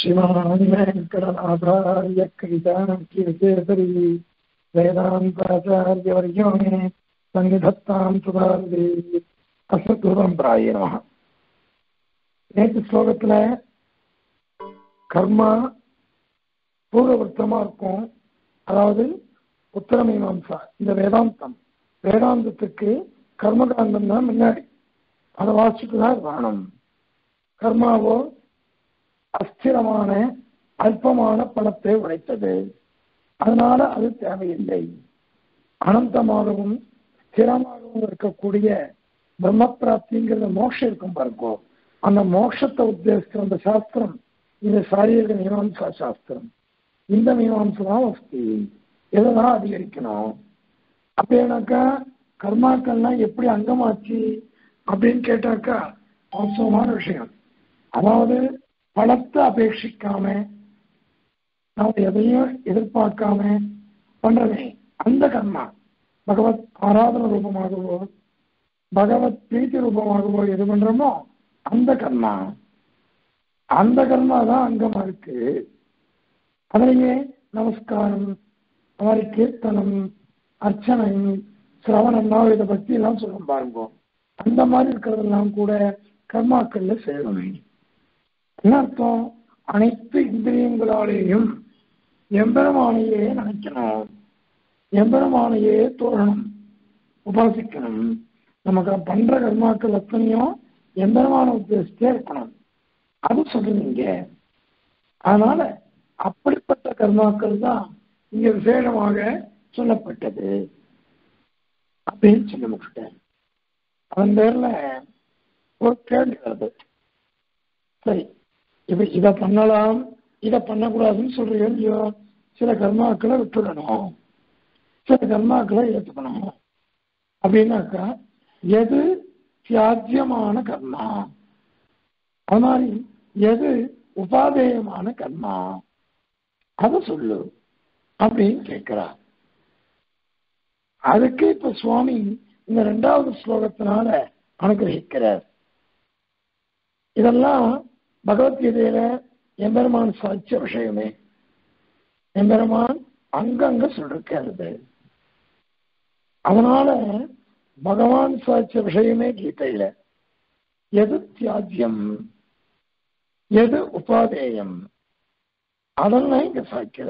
शिवाय वेंकटनाथाय कविताकेसरी वेदांताचार्यवर्यो मे सन्निधत्तां सुभार्दे असद्गुणप्राये नमः। நேற்று ஸ்லோகத்தில் கர்மா பூர்வவர்த்தமாக இருக்கும், அதாவது உத்தரமீமாம்சா. இந்த வேதாந்தத்துக்கு கர்மகாண்டம் தான் முன்னாடி, அதை வாசிட்டு தான் வேணும். கர்மாவோ அஸ்திரமான அல்பமான பணத்தை உடைத்தது, அதனால அது தேவையில்லை. அனந்தமாகவும் ஸ்திரமாகவும் இருக்கக்கூடிய பிரம்ம பிராப்திங்கிறது மோட்சம் இருக்கும் பாருங்கோ. அந்த மோட்சத்தை உத்தேசித்து வந்த சாஸ்திரம் இது சாரீரிக மீமாம்சா சாஸ்திரம். இந்த மீமாம்சதான் வசதி, எதைதான் அதிகரிக்கணும். அப்படின்னாக்கா கர்மாக்கள்லாம் எப்படி அங்கமாச்சு அப்படின்னு கேட்டாக்கா அவசரமான விஷயம். அதாவது பணத்தை அபேட்சிக்காம நாம் எதையும் எதிர்பார்க்காம பண்றதே அந்த கர்மா. பகவத் ஆராதன ரூபமாகவோ பகவத் பிரீதி ரூபமாகவோ எது பண்றோமோ அந்த கர்மா, அந்த கர்மா தான் அங்கமா இருக்கு. அதிலேயே நமஸ்காரம், அவரை கீர்த்தனம், அர்ச்சனை, சிரவணம்னா இதை பற்றி எல்லாம் சொல்லும் பாருங்க. அந்த மாதிரி இருக்கிறதெல்லாம் கூட கர்மாக்கள்ல சேரணும். என்ன அர்த்தம்? அனைத்து இந்திரியங்களாலேயும் எம்பெருமானையே நினைக்கணும், எம்பெருமானையே தோழணும், உபாசிக்கணும். நமக்கு பண்ற கர்மாக்கள் எத்தனையும் எம்பெருமான உத்தேசித்தே இருக்கணும், அது சொல்லுவீங்க. அதனால அப்படிப்பட்ட கர்மாக்கள் தான் இங்க விசேஷமாக சொல்லப்பட்டது அப்படின்னு சொல்லி முடிச்சுட்டேன். அதன் பேர்ல ஒரு கேள்வி வருது. சரி, இப்ப இதை பண்ணலாம் இதை பண்ணக்கூடாதுன்னு சொல்றீங்க இல்லையோ? சில கர்மாக்களை விட்டுடணும், சில கர்மாக்களை ஏற்றுக்கணும். அப்படின்னாக்கா எது தியாஜ்யமான கர்மா, அது மாதிரி எது உபாதேயமான கர்மா அதை சொல்லு அப்படின்னு கேட்கிறார். அதுக்கு இப்ப சுவாமி இந்த ரெண்டாவது ஸ்லோகத்தினால அனுகிரகிக்கிறார். இதெல்லாம் பகவத்கீதையில எம்பெருமான் சாட்சிய விஷயமே. எம்பெருமான் அங்கங்க சொல்லிருக்கிறது, அதனால பகவான் சாட்சிய விஷயமே கீதையில. எது தியாஜ்யம் எது உபாதேயம் அதெல்லாம் இங்க சாய்க்கிற.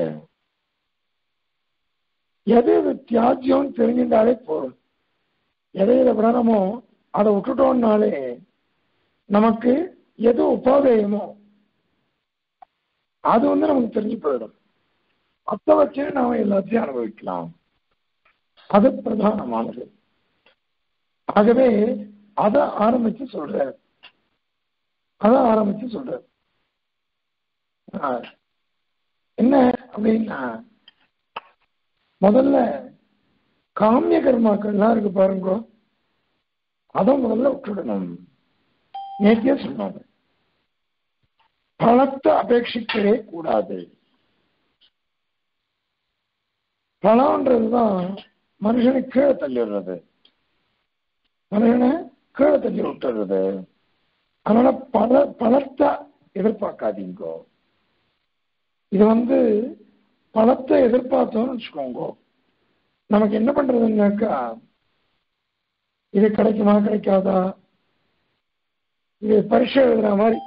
எது தியாஜ்யம் தெரிஞ்சிருந்தாலே போதும். எதையில பிரணமோ அதை விட்டுட்டோம்னாலே நமக்கு எது உபாதேயமோ அது நமக்கு தெரிஞ்சு போயிடும். அதை வச்சு நாம எல்லாத்தையும் அனுபவிக்கலாம், அது பிரதானமானது. ஆகவே அதை ஆரம்பிச்சு சொல்ற என்ன அப்படின்னா, முதல்ல காமிய கர்மாக்கள்லாம் இருக்கு பாருங்க, அதை முதல்ல விட்டுடணும். நேற்றைய சொன்னாங்க, பணத்தை அபேட்சிக்கவே கூடாது. பணம்ன்றதுதான் மனுஷனை கீழே தள்ளிடுறது, மனுஷனை கீழே தள்ளி விட்டுறது. அதனால பணத்தை எதிர்பார்க்காதீங்க. இது பணத்தை எதிர்பார்த்தோம்னு வச்சுக்கோங்க, நமக்கு என்ன பண்றதுன்னாக்கா இது கிடைக்குமா கிடைக்காதா, இது பரீட்சை எழுதுற மாதிரி.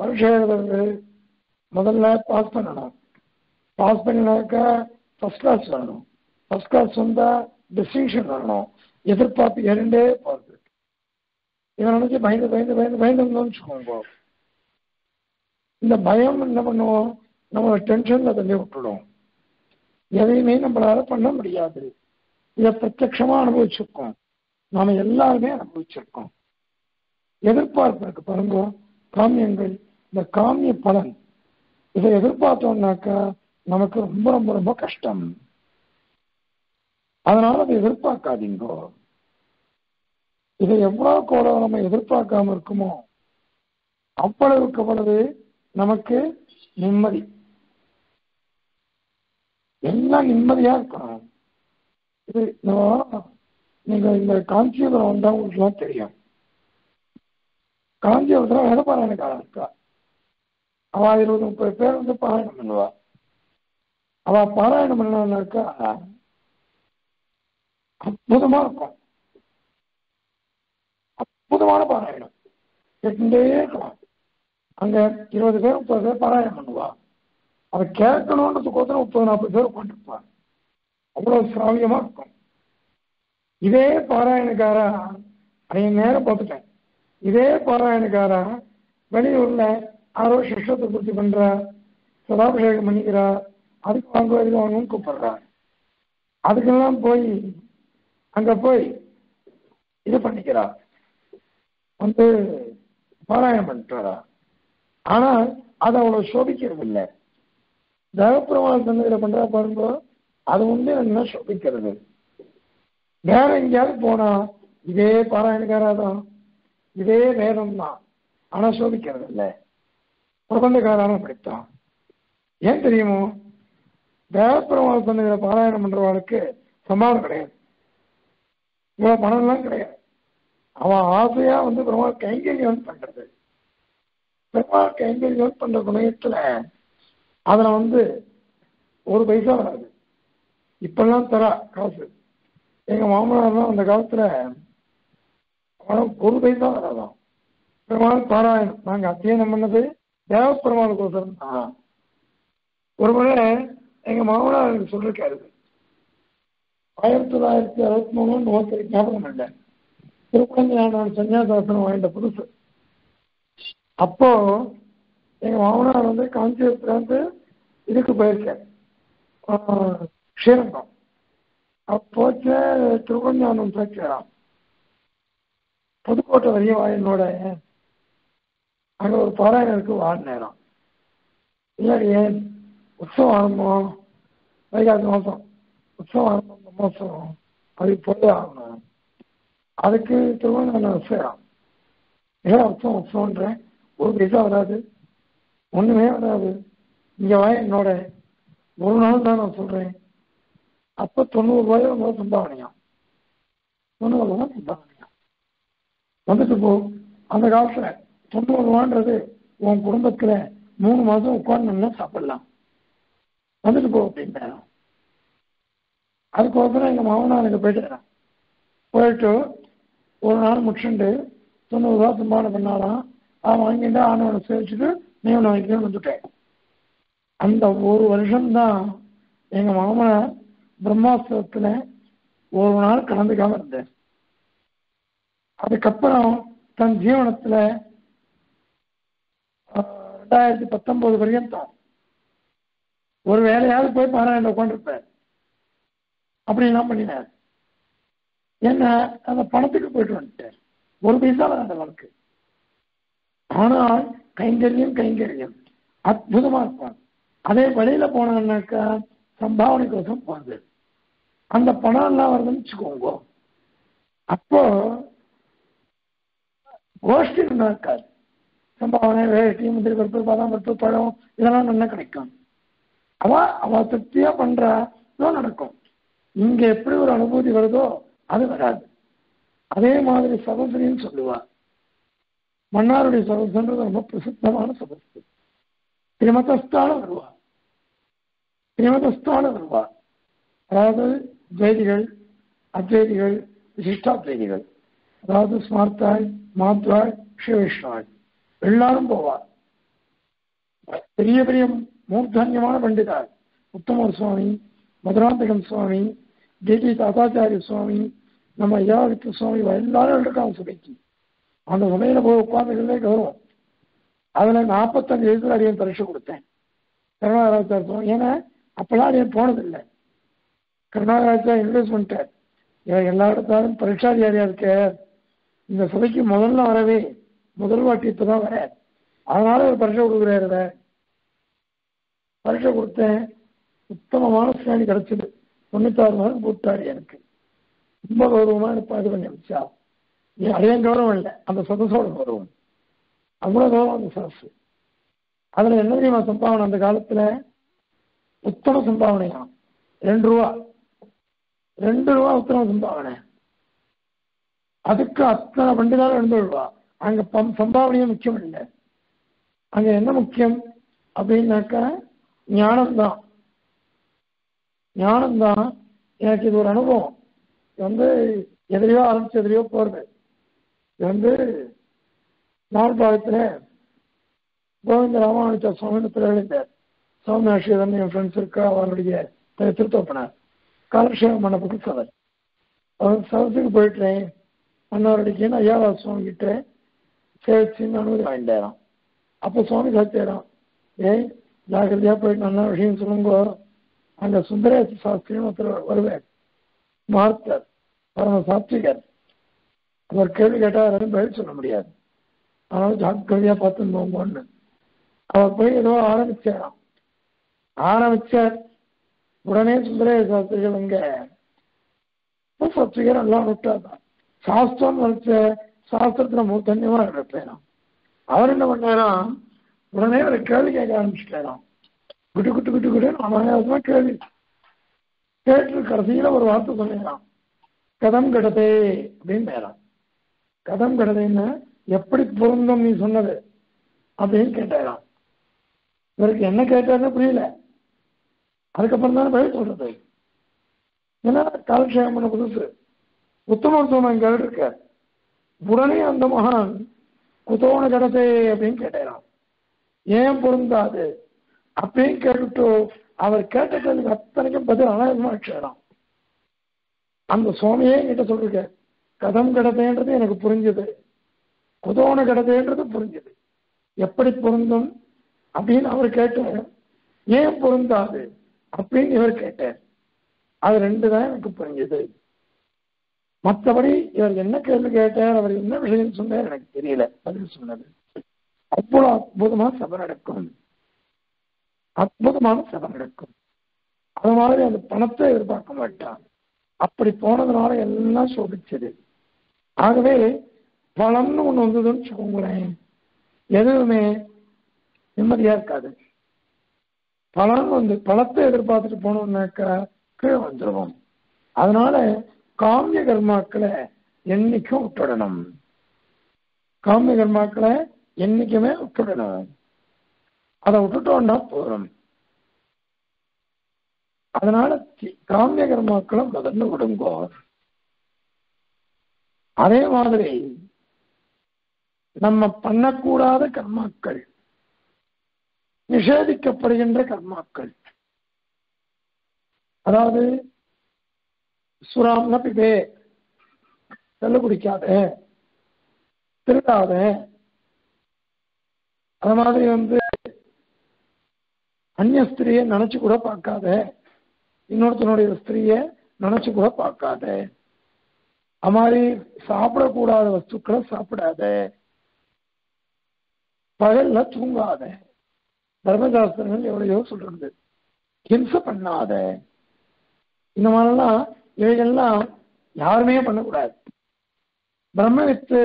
பரீட்சை எழுதுறது முதல்ல பாஸ் பண்ணணும், பாஸ் பண்ணினாக்கா ஃபர்ஸ்ட் கிளாஸ் வரணும், ஃபர்ஸ்ட் கிளாஸ் வந்தா டிஸ்டிங்ஷன் வரணும். எதிர்பார்ப்பு இரண்டே போறது. இதை நினைச்சு பயந்து பயந்து பயந்து பயந்து வச்சுக்கோங்க. இந்த பயம் என்ன பண்ணுவோம், நம்மளோட டென்ஷன்ல தள்ளி விட்டுடும், எதையுமே நம்மளால பண்ண முடியாது. இதை பிரத்யட்சமா அனுபவிச்சிருக்கோம், நாம எல்லாருமே அனுபவிச்சிருக்கோம். எதிர்பார்ப்பு இருக்கு பாருங்க, காமியங்கள், இந்த காமிய பலன், இதை எதிர்பார்த்தோம்னாக்கா நமக்கு ரொம்ப ரொம்ப ரொம்ப கஷ்டம். அதனால அதை எதிர்பார்க்காதீங்கோ. இதை எவ்வளவு கூட நம்ம எதிர்பார்க்காம இருக்குமோ அவ்வளவுக்கு அவ்வளவு நமக்கு நிம்மதி, எல்லாம் நிம்மதியா இருக்கணும். இது நீங்க இந்த காஞ்சிபுரம் வந்தா உங்களுக்குலாம் தெரியும், காஞ்சிபுரத்துல வேலைப்பாராயணக்காரன் இருக்கா, அவ 20-30 பேர் வந்து பாராயணம் பண்ணுவா. அவ பாராயணம் பண்ணாக்கா அற்புதமா இருக்கும். அற்புதமான பாராயணம் கேட்டுட்டே இருக்கலாம். அங்க 20 பேர் 30 பேர் பாராயணம் பண்ணுவா. அதை கேட்கணுன்றதுக்கோசரம் 30-40 பேர் கொண்டிருப்பாங்க. அவ்வளவு சிராவியமா இருக்கும். இதே பாராயணக்காரா அன்றைய நேரம் பார்த்துட்டேன். இதே பாராயணக்காரா வெளியூர்ல யாரோ சிஷ்டத்தை பூர்த்தி பண்றா, சதாபிஷேகம் பண்ணிக்கிறா, அதுக்கு வாங்குவா இதுக்கு வாங்கன்னு கூப்பிடுறா. அதுக்கெல்லாம் போய் அங்க போய் இது பண்ணிக்கிறா, வந்து பாராயணம் பண்ணிட்டு. ஆனா அது அவ்வளவு சோபிக்கிறது இல்லை. தேவப்பிரமாண சந்ததியில பண்றா பாருங்க, அது வந்து என்ன சோபிக்கிறது. வேற எங்கேயாவது போனா இதே பாராயணக்காராதான், இதே வேதம் தான், ஆனா சோபிக்கிறது இல்லை. பிரபந்தக்காரான படித்தான். ஏன் தெரியுமோ, தேவப்பிரமாண சந்ததியில பாராயணம் பண்றவாளுக்கு சம்பாவம் கிடையாது, இவ்வளவு பணம் எல்லாம் கிடையாது. அவன் ஆசையா வந்து பெருமாள் கைங்கரியம் பண்றது. பெருமாள் கைங்கரியம் பண்ற குணத்துல அதுல வந்து ஒரு பைசா வராது. இப்பெல்லாம் தரா காசு. எங்க மாமனார்தான் அந்த காலத்துல ஒரு பைசா வராதான். பெருமாள் பாராயணம் நாங்க அத்தியனம் பண்ணது தேவப்பெருமாள் கோசரம் தான். ஒரு முறை எங்க மாமனார் எனக்கு சொல்லிருக்காரு. 1963 ஞாபகம் இல்லை, திருப்பஞ்சான சன்னியாசாசனம் வாங்கிட்ட புதுசு. அப்போ எங்க மாமனார் வந்து காஞ்சிபுரத்துல இருந்து இதுக்கு போயிருக்காரு, ஸ்ரீரங்கம். அப்போச்ச திருப்பஞ்சானம் சேர்க்கிறான். புதுக்கோட்டை வரைய வாயினோட அங்க ஒரு பாராயணருக்கு வார நேரம் இல்லாடி ஏன் உற்சவம் ஆரம்பம், வைகாசி மாசம் உற்சவம் ஆரம்பம், இந்த மாசம் அது போய் ஆகணும். அதுக்கு திருவண்ணா சேரான். ஏன் உற்சவம் உற்சவன்றேன், ஒரு பைசா வராது, ஒண்ணுமே வராது, இங்க வாய் என்னோட ஒரு நாள் தான் நான் சொல்றேன். அப்ப 90 ரூபாயோ உங்களோட சம்பாவனையாம், 90 ரூபாய் சம்பாவனையாம் வந்துட்டு போ. அந்த காலத்துல 90 ரூபான்றது உன் குடும்பத்துல 3 மாசம் உட்கார்ந்து சாப்பிடலாம், வந்துட்டு போ அப்படின்னா. அதுக்கோசரம் எங்க மாமனார் எனக்கு போயிட்டு போயிட்டு ஒரு நாள் முடிச்சுண்டு 90 ரூபா சம்பாவனை பண்ணாலாம். அவன் வாங்கிட்டு ஆனவனை சேவிச்சுட்டு நீ ஒன்று வாங்கிக்கணும்னு வந்துட்டேன். அந்த ஒரு வருஷம்தான் எங்க மாமனார் பிரம்மாஸ்திரத்துல ஒரு நாள் கலந்துக்காம இருந்தேன். அதுக்கப்புறம் தன் ஜீவனத்துல 2019 வரையும் தான் ஒரு வேலையாவது போய் பாராயணம் உட்காந்துருப்பேன். அப்படின்லாம் பண்ணினேன். என்ன அந்த பணத்துக்கு போயிட்டு வந்துட்டேன். ஒரு பைசா அந்த வழக்கு. ஆனால் கைங்கரியம் கைங்கரியம் அற்புதமா இருப்பான். அதே வழியில போனான்னாக்கா சம்பாவனை கோசம் போகுது. அந்த பணம் எல்லாம் வருதுன்னு வச்சுக்கோங்க. அப்போ கோஷ்டி நல்லா இருக்காது. சம்பாவனை வேட்டி, முந்திரி பருப்பு, பாதாம் பருப்பு, பழம் இதெல்லாம் நல்லா கிடைக்கும். அவ திருப்தியா பண்றா நடக்கும். இங்க எப்படி ஒரு அனுபூதி வருதோ அது வராது. அதே மாதிரி சதசனின்னு சொல்லுவா. மன்னாருடைய சதசன்றது ரொம்ப பிரசித்தமான சதசு. திரிமதஸ்தான வருவா, திரிமதஸ்தான வருவா. அதாவது துவைதிகள், அத்வைதிகள், விசிஷ்டாத்வைதிகள், அதாவது ஸ்மார்த்தாய், மாத்வாய், ஸ்ரீவைஷ்ணவாய் எல்லாரும் போவா. பெரிய பெரிய மூர்தான்யமான பண்டிதார் உத்தமர் சுவாமி, மதுராந்தகம் சுவாமி, டிடி தாத்தாச்சாரிய சுவாமி, நம்ம ஐயாவித்து சுவாமி எல்லாரும் இருக்காங்க சபைக்கு. அந்த சபையில போய் உட்கார்ந்துகளே கௌரவம். அதுல 45 வயசுல அடியன் பரிசு கொடுத்தேன். கருணாகராஜார் சுவாமி, ஏன்னா அப்பெல்லாம் அடியன் போனதில்லை. கருணாகராஜா இன்ட்ரடியூஸ் பண்ணிட்டார். எல்லா இடத்தாலும் பரீட்சாதிகாரியா இருக்க, இந்த சபைக்கு முதல்ல வரவே முதல் வாட்டி இப்பதான் வர, அதனால ஒரு பரிசை கொடுக்குறாரு. பரிசை கொடுத்தேன். உத்தமமான ஸ்டாண்டி கிடைச்சது. 96 மார்க் போட்டாரு. எனக்கு ரொம்ப கௌரவமா எனக்கு இது பண்ணி வச்சா. அடையும் கௌரவம் இல்லை, அந்த சதசோட கௌரவம். அவ்வளவு கௌரவம் அந்த சதசு. அதுல என்ன தெரியுமா சம்பாவனை? அந்த காலத்துல உத்தம சம்பாவனையா 2 ரூபா, 2 ரூபா உத்தம சம்பாவனை. அதுக்கு அத்தனை பண்டிதாரம் 2 ரூபா. அங்க சம்பாவனையும் முக்கியம் இல்லை. அங்க என்ன முக்கியம்? அப்படின்னாக்கா ஞானம்தான். ஞானம்தான் எனக்கு இது ஒரு அனுபவம். இது வந்து எதிரையோ ஆரம்பிச்சு எதிரையோ போகிறது. இது வந்து நாற்பாகத்தில் கோவிந்த ராமானுஜ சுவாமின்னு திரையளித்தார். சௌமியாஷிதன் என் ஃப்ரெண்ட்ஸ் இருக்கா, அவருடைய திருத்தோப்பனார் காலக்ஷேபம் பண்ண புக்கு சதர். அவர் சதத்துக்கு போயிட்டேன் அண்ணாவடிக்கேன்னு ஐயாவா சுவாமி கிட்ட சேவிச்சின்னு அனுமதி வாங்கிட்டாராம். அப்போ சுவாமி சாத்தியாராம், ஏய் ஜாக்கிரதையாக போயிட்டு நல்லா விஷயம் சொல்லுங்கோ, அந்த சுந்தரேச சாஸ்திரின்னு ஒருத்தர் வருவார், மார்த்தர் பரம சாத்விகர். அவர் கேள்வி கேட்டால் யாரும் பதில் சொல்ல முடியாது, அதனால் ஜாக்கிரதையாக பார்த்துன்னு போங்கன்னு அவர் போய் ஏதோ ஆரம்பிச்சாராம். ஆரம்பிச்சார். உடனே சுந்தரேச சாஸ்திரிகள் இங்கே சாத்விகர் எல்லாம் விட்டாதான் சாஸ்திரம் வச்ச சாஸ்திரத்தில் மூத்தன்யமாக இருப்பேனாம். அவர் என்ன பண்ணாராம், உடனே ஒரு கேள்வி கேட்க ஆரம்பிச்சுட்டாராம். குட்டு குட்டு குட்டு குட்டுன்னு அனாயாசமா கேள்வி கேட்டு கடைசியில ஒரு வார்த்தை சொல்லிடலாம், கதம் கடதே அப்படின்னு நேரம். கதம் கடதைன்னு எப்படி பொருந்தும் நீ சொன்னது அப்படின்னு கேட்டாராம். இவருக்கு என்ன கேட்டாருன்னு புரியல. அதுக்கப்புறம் தானே பதில் சொல்றது. ஏன்னா காலக்ஷேபம் பண்ண புதுசு. உத்தமத்துவம் என் கேட்டு இருக்க உடனே அந்த மகான் குத்தோன கடதே அப்படின்னு கேட்டாராம். ஏன் பொருந்தாது அப்படின்னு கேட்டுட்டு அவர் கேட்ட கேள்வி அத்தனைக்கும் பதில் அனாயசமா அடிச்சாராம். அந்த சுவாமியே கிட்ட சொல்லிருக்க, கதம் கடத்தைன்றது எனக்கு புரிஞ்சது, குதோன கடத்தைன்றது புரிஞ்சது, எப்படி பொருந்தும் அப்படின்னு அவர் கேட்டார். ஏன் பொருந்தாது அப்படின்னு இவர் கேட்டார். அது ரெண்டு தான் எனக்கு புரிஞ்சது, மற்றபடி இவர் என்ன கேள்வி கேட்டார், அவர் என்ன விஷயம் சொன்னார் எனக்கு தெரியல, பதில் சொன்னது. அவ்வளவு அற்புதமான சபை நடக்கும், அற்புதமான சபை நடக்கும். அது மாதிரி அந்த பணத்தை எதிர்பார்க்க மாட்டான். அப்படி போனதுனால எல்லாம் சோபிச்சது. ஆகவே பணம்னு ஒண்ணு வந்ததுன்னு வச்சுக்கோங்களேன், எதுவுமே நிம்மதியா இருக்காது. பணம் வந்து பணத்தை எதிர்பார்த்துட்டு போனோம்னாக்கா கீழே வந்துடுவோம். அதனால காமிய கர்மாக்களை என்னைக்கும் விட்டுடணும். காமிய கர்மாக்களை என்னைக்குமே விட்டுடணும். அதை விட்டுட்டோம்னா போறோம். அதனால காமிய கர்மாக்களும் முதல்ல விடுங்கோ. அதே மாதிரி நம்ம பண்ணக்கூடாத கர்மாக்கள், நிஷேதிக்கப்படுகின்ற கர்மாக்கள், அதாவது சுராம்ன பிபே, கள்ளு குடிக்காத, திருடாத, அது மாதிரி வந்து அந்நிய ஸ்திரியை நினைச்சு கூட பார்க்காத, இன்னொருத்தனுடைய ஸ்திரியை நினைச்சு கூட பார்க்காத, அது மாதிரி சாப்பிடக்கூடாத வஸ்துக்களை சாப்பிடாத, பகல்ல தூங்காத, தர்மசாஸ்திரங்கள் எவ்வளையோ சொல்றது, ஹிம்சை பண்ணாத, இந்த மாதிரிலாம் இவைகள்லாம் யாருமே பண்ணக்கூடாது. பிரம்ம வித்து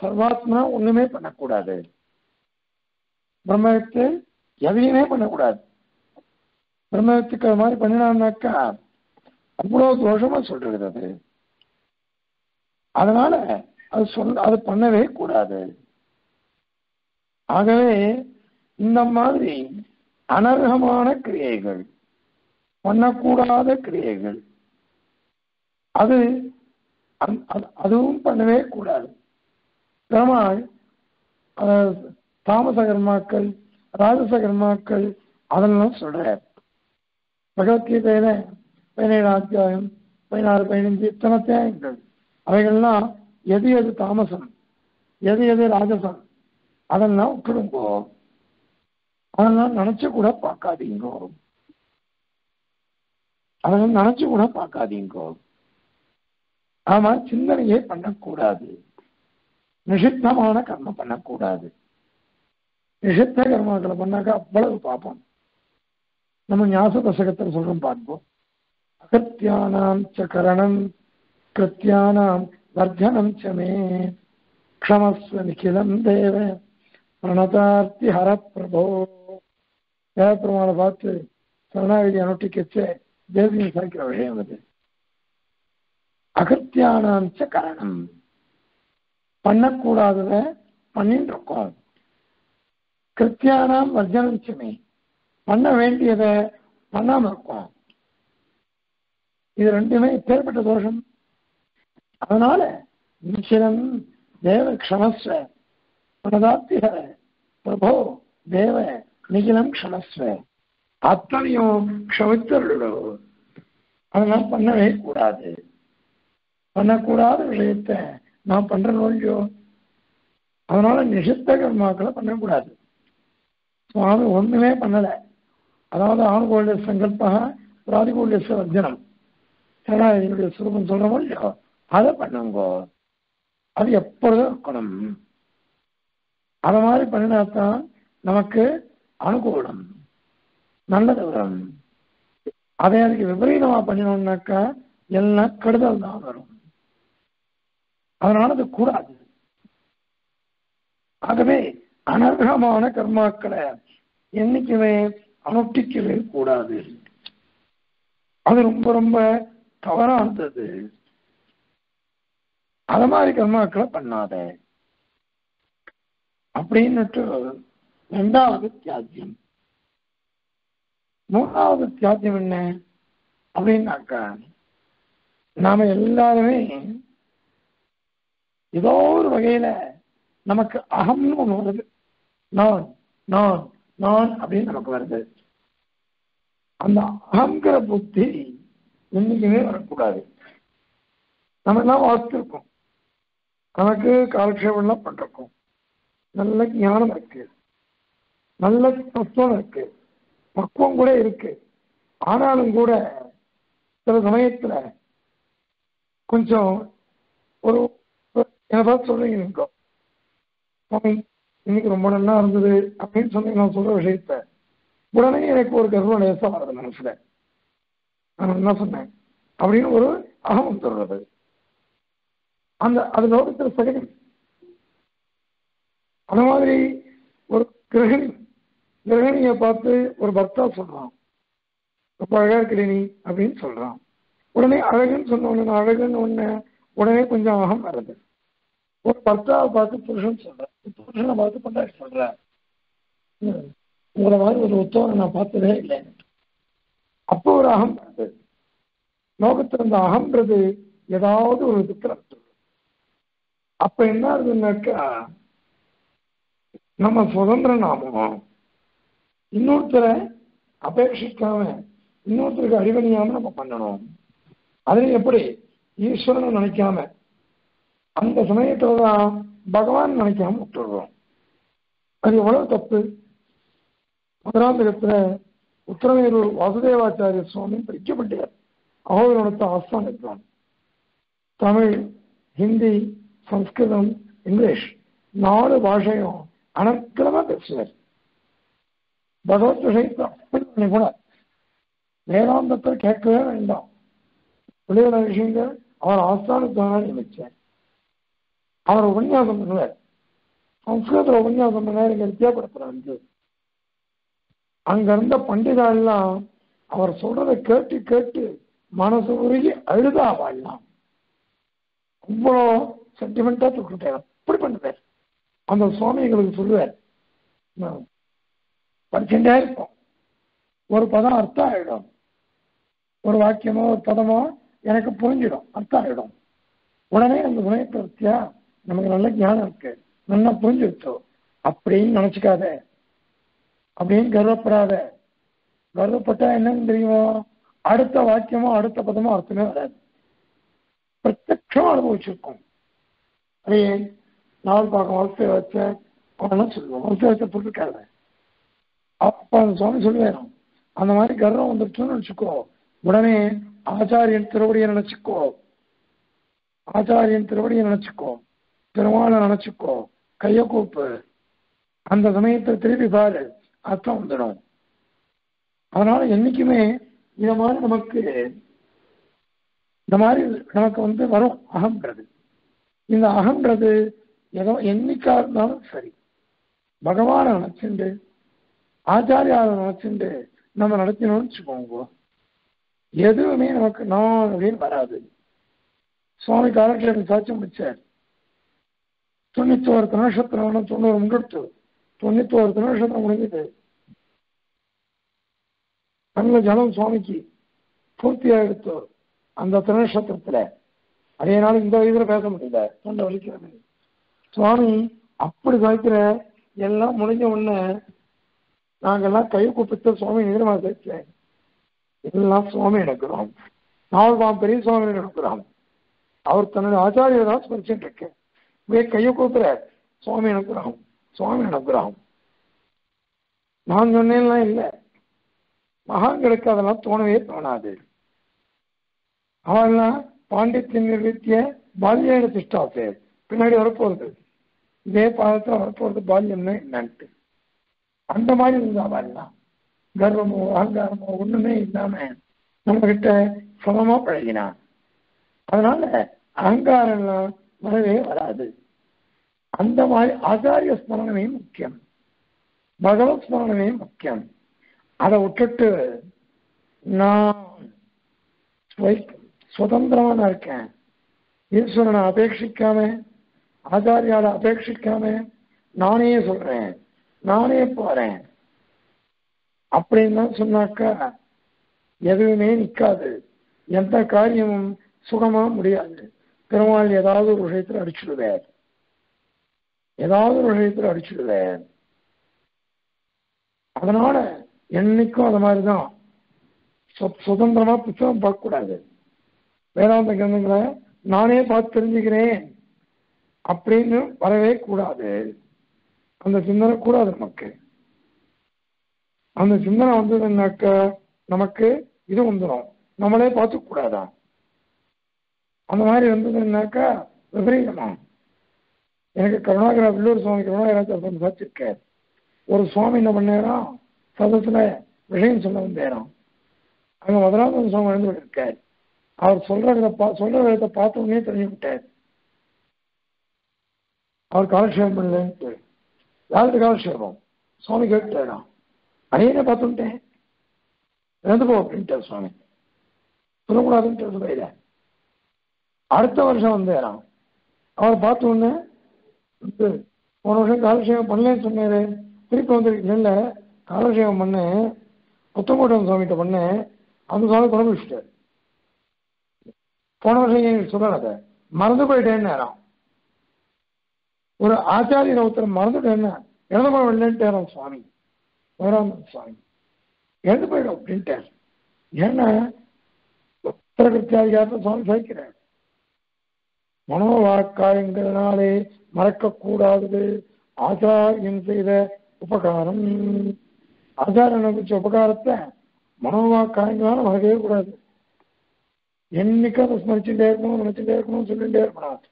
சர்வாத்மா ஒண்ணுமே பண்ணக்கூடாது. பிரம்மத்து எதையுமே பண்ணக்கூடாது. பிரம்மத்துக்கு அது மாதிரி பண்ணினான்னாக்கா அவ்வளவு தோஷமா சொல்றது அது. அதனால அது அது பண்ணவே கூடாது. ஆகவே இந்த மாதிரி அனர்ஹமான கிரியைகள், பண்ணக்கூடாத கிரியைகள், அதுவும் பண்ணவே கூடாது. பெருமாள் தாமச கர்மாக்கள், ராஜச கர்மாக்கள் அதெல்லாம் சொல்றார். பகவத்கீதையில 17 அத்தியாயம் 16, 15 இத்தனை அத்தியாயங்கள். அவைகள்லாம் எது எது தாமசம், எது எது ராஜசம் அதெல்லாம் விட்டுடுங்கோ. அதெல்லாம் நினைச்சு கூட பார்க்காதீங்கோ, அதெல்லாம் நினைச்சு கூட பார்க்காதீங்கோ. ஆமா, சிந்தனையே பண்ணக்கூடாது. நிஷித்தமான கர்மம் பண்ணக்கூடாது. நிஷித்த கர்மாக்களை பண்ணாக்கா அவ்வளவு பார்ப்போம். நம்ம ஞாச தசகத்தில் சொல்றோம், பார்ப்போம். அகத்தியானாம் ச கரணம், கிருத்தியானாம் வர்த்தனம் ச மே, க்ஷமஸ்வ நிகிலம் தேவ, பிரணதார்த்தி ஹர பிரபோ. வேதப்பெருமாளை பார்த்து சரணாகதி அனுட்டிக்கச்சே தேசியம் சாய்க்கிற விஷயம் அது. அகத்தியானாம் ச கரணம், பண்ணக்கூடாததை பண்ணிட்டு இருக்கோம். கிருத்தியானாம் வர்ஜனம் சமே, பண்ண வேண்டியதை பண்ணாம இருக்கும். இது ரெண்டுமே எப்பேற்பட்ட தோஷம். அதனால நிச்சயம் தேவ க்ஷமஸ்வ பிரதாப்திய பிரபோ தேவ நிகிலம் க்ஷமஸ்வ அத்தனையும் க்ஷமித்தருளோ. அதெல்லாம் பண்ணவே கூடாது. பண்ணக்கூடாத விஷயத்த நான் பண்றோம் இல்லையோ, அதனால நிஷித்த கர்மாக்களை பண்ணக்கூடாது. சுவாமி ஒண்ணுமே பண்ணலை. அதாவது ஆணுகோளுடைய சங்கல்பா பிராதிகோளுடைய வர்ஜனம் என்னுடைய சுரூபம் சொல்றோமோ இல்லையோ அதை பண்ணுங்கோ. அது எப்பொழுதும் இருக்கணும். அதை மாதிரி பண்ணினாத்தான் நமக்கு அனுகூலம், நல்லது வரும். அதே அதுக்கு விபரீதமா பண்ணினோம்னாக்கா எல்லாம் கெடுதல் தான் வரும். அதனால அது கூடாது. ஆகவே அனர்கமான கர்மாக்களை என்னைக்குமே அனுஷ்டிக்கவே கூடாது. அது ரொம்ப ரொம்ப தவறானது. அது மாதிரி கர்மாக்களை பண்ணாத அப்படின்னுட்டு ரெண்டாவது தியாஜ்யம். மூணாவது தியாஜ்யம் என்ன அப்படின்னாக்கா, நாம எல்லாருமே ஏதோ ஒரு வகையில நமக்கு அகம்னு ஒண்ணு வருது. நான் நான் நான் அப்படின்னு நமக்கு வருது. அந்த அகங்கிற புத்தி என்னைக்குமே வரக்கூடாது. நம்ம எல்லாம் வாசித்திருக்கோம், நமக்கு காலக்ஷேபம்லாம் பண்ணிருக்கோம், நல்ல ஞானம் இருக்கு, நல்ல தத்துவம் இருக்கு, பக்குவம் கூட இருக்கு. ஆனாலும் கூட சில சமயத்துல கொஞ்சம் ஒரு என்னை பார்த்து சொல்றீங்க, நீங்கள் சாமி இன்னைக்கு ரொம்ப நல்லா இருந்தது அப்படின்னு சொல்லி நான் சொல்ற விஷயத்த உடனே எனக்கு ஒரு கர்வம் லேசா வருது மனசுல, நான் என்ன சொன்னேன் அப்படின்னு ஒரு அகம் சொல்றது. அந்த அது லோகத்துல சகஜம். அந்த மாதிரி ஒரு கிரகிணி கிரகிணியை பார்த்து ஒரு பக்தா சொல்றான், ரொம்ப அழகா கிளினி அப்படின்னு சொல்றான். உடனே அழகுன்னு சொன்ன உடனே அழகுன்னு ஒண்ணு உடனே கொஞ்சம் அகம் வருது. ஒரு பர்த்தாவை பார்த்து புருஷன் சொல்ற, புருஷனை பார்த்து பொண்டாட்டி சொல்ற, உங்களை மாதிரி ஒரு உத்தவனை நான் பார்த்ததே இல்லை, அப்போ ஒரு அகம் வருது. லோகத்துல இந்த அகம்ன்றது ஏதாவது ஒரு விதத்துல அப்ப என்ன ஆகுதுன்னாக்கா, நம்ம சுதந்திரம் ஆகும். இன்னொருத்தரை அபேட்சிக்காம இன்னொருத்தருக்கு அடிபணியாம நம்ம பண்ணணும். அதுல எப்படி ஈஸ்வரனை நினைக்காம அந்த சமயத்துலதான் பகவான் நினைக்காம விட்டுடுறோம். அது எவ்வளவு தப்பு. மதுராந்தகத்துல உத்தரமேரூர் வாசுதேவாச்சாரிய சுவாமி பிரிக்கப்பட்டார். அவரோட ஆஸ்தானம் தமிழ், ஹிந்தி, சம்ஸ்கிருதம், இங்கிலீஷ் 4 பாஷையும் அனர்த்தமா பேசுவார். பகவத் விஷயத்தை அப்படி பண்ணிக்கூடாது. வேதாந்தத்தை கேட்கவே வேண்டாம். விளையாட விஷயங்கள் அவர் ஆஸ்தானத்தான் நினைச்சார். அவர் உபன்யாசம் பண்ணுவார். சம்ஸ்கிருதத்துல உபன்யாசம் பண்ணார். எங்க வித்தியாபுரத்துல வந்து அங்க இருந்த பண்டிதாலாம் அவர் சொல்றதை கேட்டு கேட்டு மனசு உருகி அழுதா வாழலாம். அவ்வளோ சென்டிமெண்டா தூக்கிட்டார். அப்படி பண்ணுவார். அந்த சுவாமிகளுக்கு சொல்லுவார், படிச்சுட்டே இருப்போம், ஒரு பதம் அர்த்தம் ஆயிடும், ஒரு வாக்கியமோ ஒரு பதமோ எனக்கு புரிஞ்சிடும், அர்த்தம் ஆயிடும். உடனே அந்த குணப்படுத்தியா நமக்கு நல்ல ஞானம் இருக்கு, நல்லா புரிஞ்சுக்கிட்டோம் அப்படின்னு நினைச்சுக்காத, அப்படின்னு கர்வப்படாத. கர்வப்பட்டா என்னன்னு தெரியுமோ, அடுத்த வாக்கியமோ அடுத்த பதமோ அர்த்தமே வராது. பிரத்யட்சமா அனுபவிச்சிருக்கோம். அதே நாவல் பார்க்க வளர்த்து வச்ச அவன் சொல்லுவோம், வளர்த்து வச்ச பொருட்காரத அப்ப அந்த சுவாமி சொல்லுவேன், அந்த மாதிரி கர்வம் வந்துருச்சுன்னு நினைச்சுக்கோ, உடனே ஆச்சாரியன் திருவடியை நினைச்சுக்கோ, ஆச்சாரியன் திருவடியை நினைச்சுக்கோ, பெருமாளை நினைச்சுக்கோ, கைய கூப்பு. அந்த சமயத்தை திருப்பி பாரு, அர்த்தம் வந்துடும். அதனால என்னைக்குமே இத மாதிரி நமக்கு இந்த மாதிரி நமக்கு வந்து வரும் அகம்ன்றது. இந்த அகம்ன்றது ஏதோ என்னைக்கா இருந்தாலும் சரி, பகவானை நினைச்சுண்டு ஆச்சாரியாவை நினைச்சுண்டு நம்ம நடத்தினோம்னு வச்சுக்கோங்க, எதுவுமே நமக்கு நான் அப்படின்னு வராது. சுவாமி காலக்ஷேபம் சாட்சியம் முடிச்சார். 91 நட்சத்திரம் 90 முடிஞ்சது. தங்கள் சுவாமிக்கு பூர்த்தியா எடுத்து அந்த திருநட்சத்திரத்துல அதேனால இந்த வயதுல பேச முடியல, தொண்டை வலிக்கிறது. சுவாமி அப்படி சாய்க்கிற எல்லாம் முடிஞ்ச உடனே நாங்கெல்லாம் கை கூப்பிட்டு சுவாமி நிகரமா சாய்ச்சேன். இதெல்லாம் சுவாமி நடக்கிறோம், நாவல்பாம் பெரிய சுவாமி நடக்கிறோம். அவர் தன்னுடைய ஆச்சாரியதான் ஸ்மரிச்சுட்டு இருக்கேன். இப்படியே கையை கூப்பிற சுவாமி அனுப்புறாகும், சுவாமி அனுப்புறாகும். நான் சொன்னேன்லாம் இல்லை, மகான்களுக்கு அதெல்லாம் தோணவே தோணாது. அவெல்லாம் பாண்டித்தின் நிறுத்திய பால்யேன திஷ்டாசே, பின்னாடி வரப்போகுது, இதே பாதத்தில் வரப்போகிறது. பால்யம்னா என்னன்ட்டு அந்த மாதிரி இருந்தா அவெல்லாம் கர்வமோ அகங்காரமோ ஒண்ணுமே இல்லாம நம்ம கிட்ட சமமா பழகினான். அதனால அகங்காரம்லாம் வரவே வராது. அந்த மாதிரி ஆச்சாரிய ஸ்மரணமே முக்கியம், பகவத் ஸ்மரணமே முக்கியம். அதை விட்டுட்டு நான் சுதந்திரமா நான் இருக்கேன், ஈஸ்வரனை அபேட்சிக்காம ஆச்சாரியால அபேட்சிக்காம நானே சொல்றேன், நானே போறேன் அப்படின்னு தான் சொன்னாக்கா எதுவுமே நிற்காது, எந்த காரியமும் சுகமா முடியாது. பெருமாள் ஏதாவது ஒரு விஷயத்துல அடிச்சுடுவார், ஏதாவது ஒரு விஷயத்துல அடிச்சுடுவார். அதனால என்னைக்கும் அது மாதிரிதான் சுதந்திரமா புத்தகம் பார்க்க கூடாது. வேதாந்த கிரந்தங்களை நானே பார்த்து தெரிஞ்சுக்கிறேன் அப்படின்னு வரவே கூடாது. அந்த சிந்தனை கூடாது நமக்கு. அந்த சிந்தனை வந்ததுன்னாக்க நமக்கு இது வந்துடும், நம்மளே பார்த்துக்க கூடாதான். அந்த மாதிரி வந்ததுன்னாக்கா விபரீதமா. எனக்கு கருணாகரா வில்லூர் சுவாமி கருணாகராச்சாரம் சாச்சிருக்கார். ஒரு சுவாமி என்ன பண்ணேரம் சதத்துல விஷயம் சொல்ல வந்தேரம், அங்க மதுராந்தகன் சுவாமி இருந்து இருக்கார். அவர் சொல்ற விதத்தை பார்த்த உடனே தெரிஞ்சு விட்டார் அவர் காலட்சேபம் பண்ணலன்ட்டு. யாருக்கு காலட்சேபம்? சுவாமி கேட்டுட்டாராம், அதையே பார்த்துட்டேன், இறந்து போ அப்படின்ட்டார். சுவாமி சொல்லக்கூடாதுன்ட்டு பயில அடுத்த வருஷம் வந்தேறான். அவர் பார்த்த உடனே போன வருஷம் காலட்சேபம் பண்ணலன்னு சொன்னாரு, திருப்பி வந்துருக்கு. இல்லை காலட்சேபம் பண்ண புத்தகோட்டம் சுவாமிகிட்ட பண்ண, அந்த சுவாமி குழம்பு வச்சுட்டார். போன வருஷம் எங்களுக்கு சொல்லாத மறந்து போயிட்டேன்னு நேரம், ஒரு ஆச்சாரியர் ஒருத்தர் மறந்துட்டேன்னு இறந்து போய் விடலன்ட்டு சுவாமி மதுராந்தகன் சுவாமி இறந்து போயிடும் அப்படின்ட்டார். ஏன்னா உத்தரகிருத்தியாதிகாரத்தை சுவாமி சாய்க்கிறார். மனோவாக்காயங்களினாலே மறக்க கூடாது ஆச்சாரியம் செய்த உபகாரம். ஆச்சாரியனை குறிச்ச உபகாரத்தை மனோவாக்காயங்களால மறக்கவே கூடாது. என்னைக்கு அதை ஸ்மரிச்சுட்டே இருக்கணும், நினைச்சுட்டே இருக்கணும், சொல்லிட்டே இருக்கணும்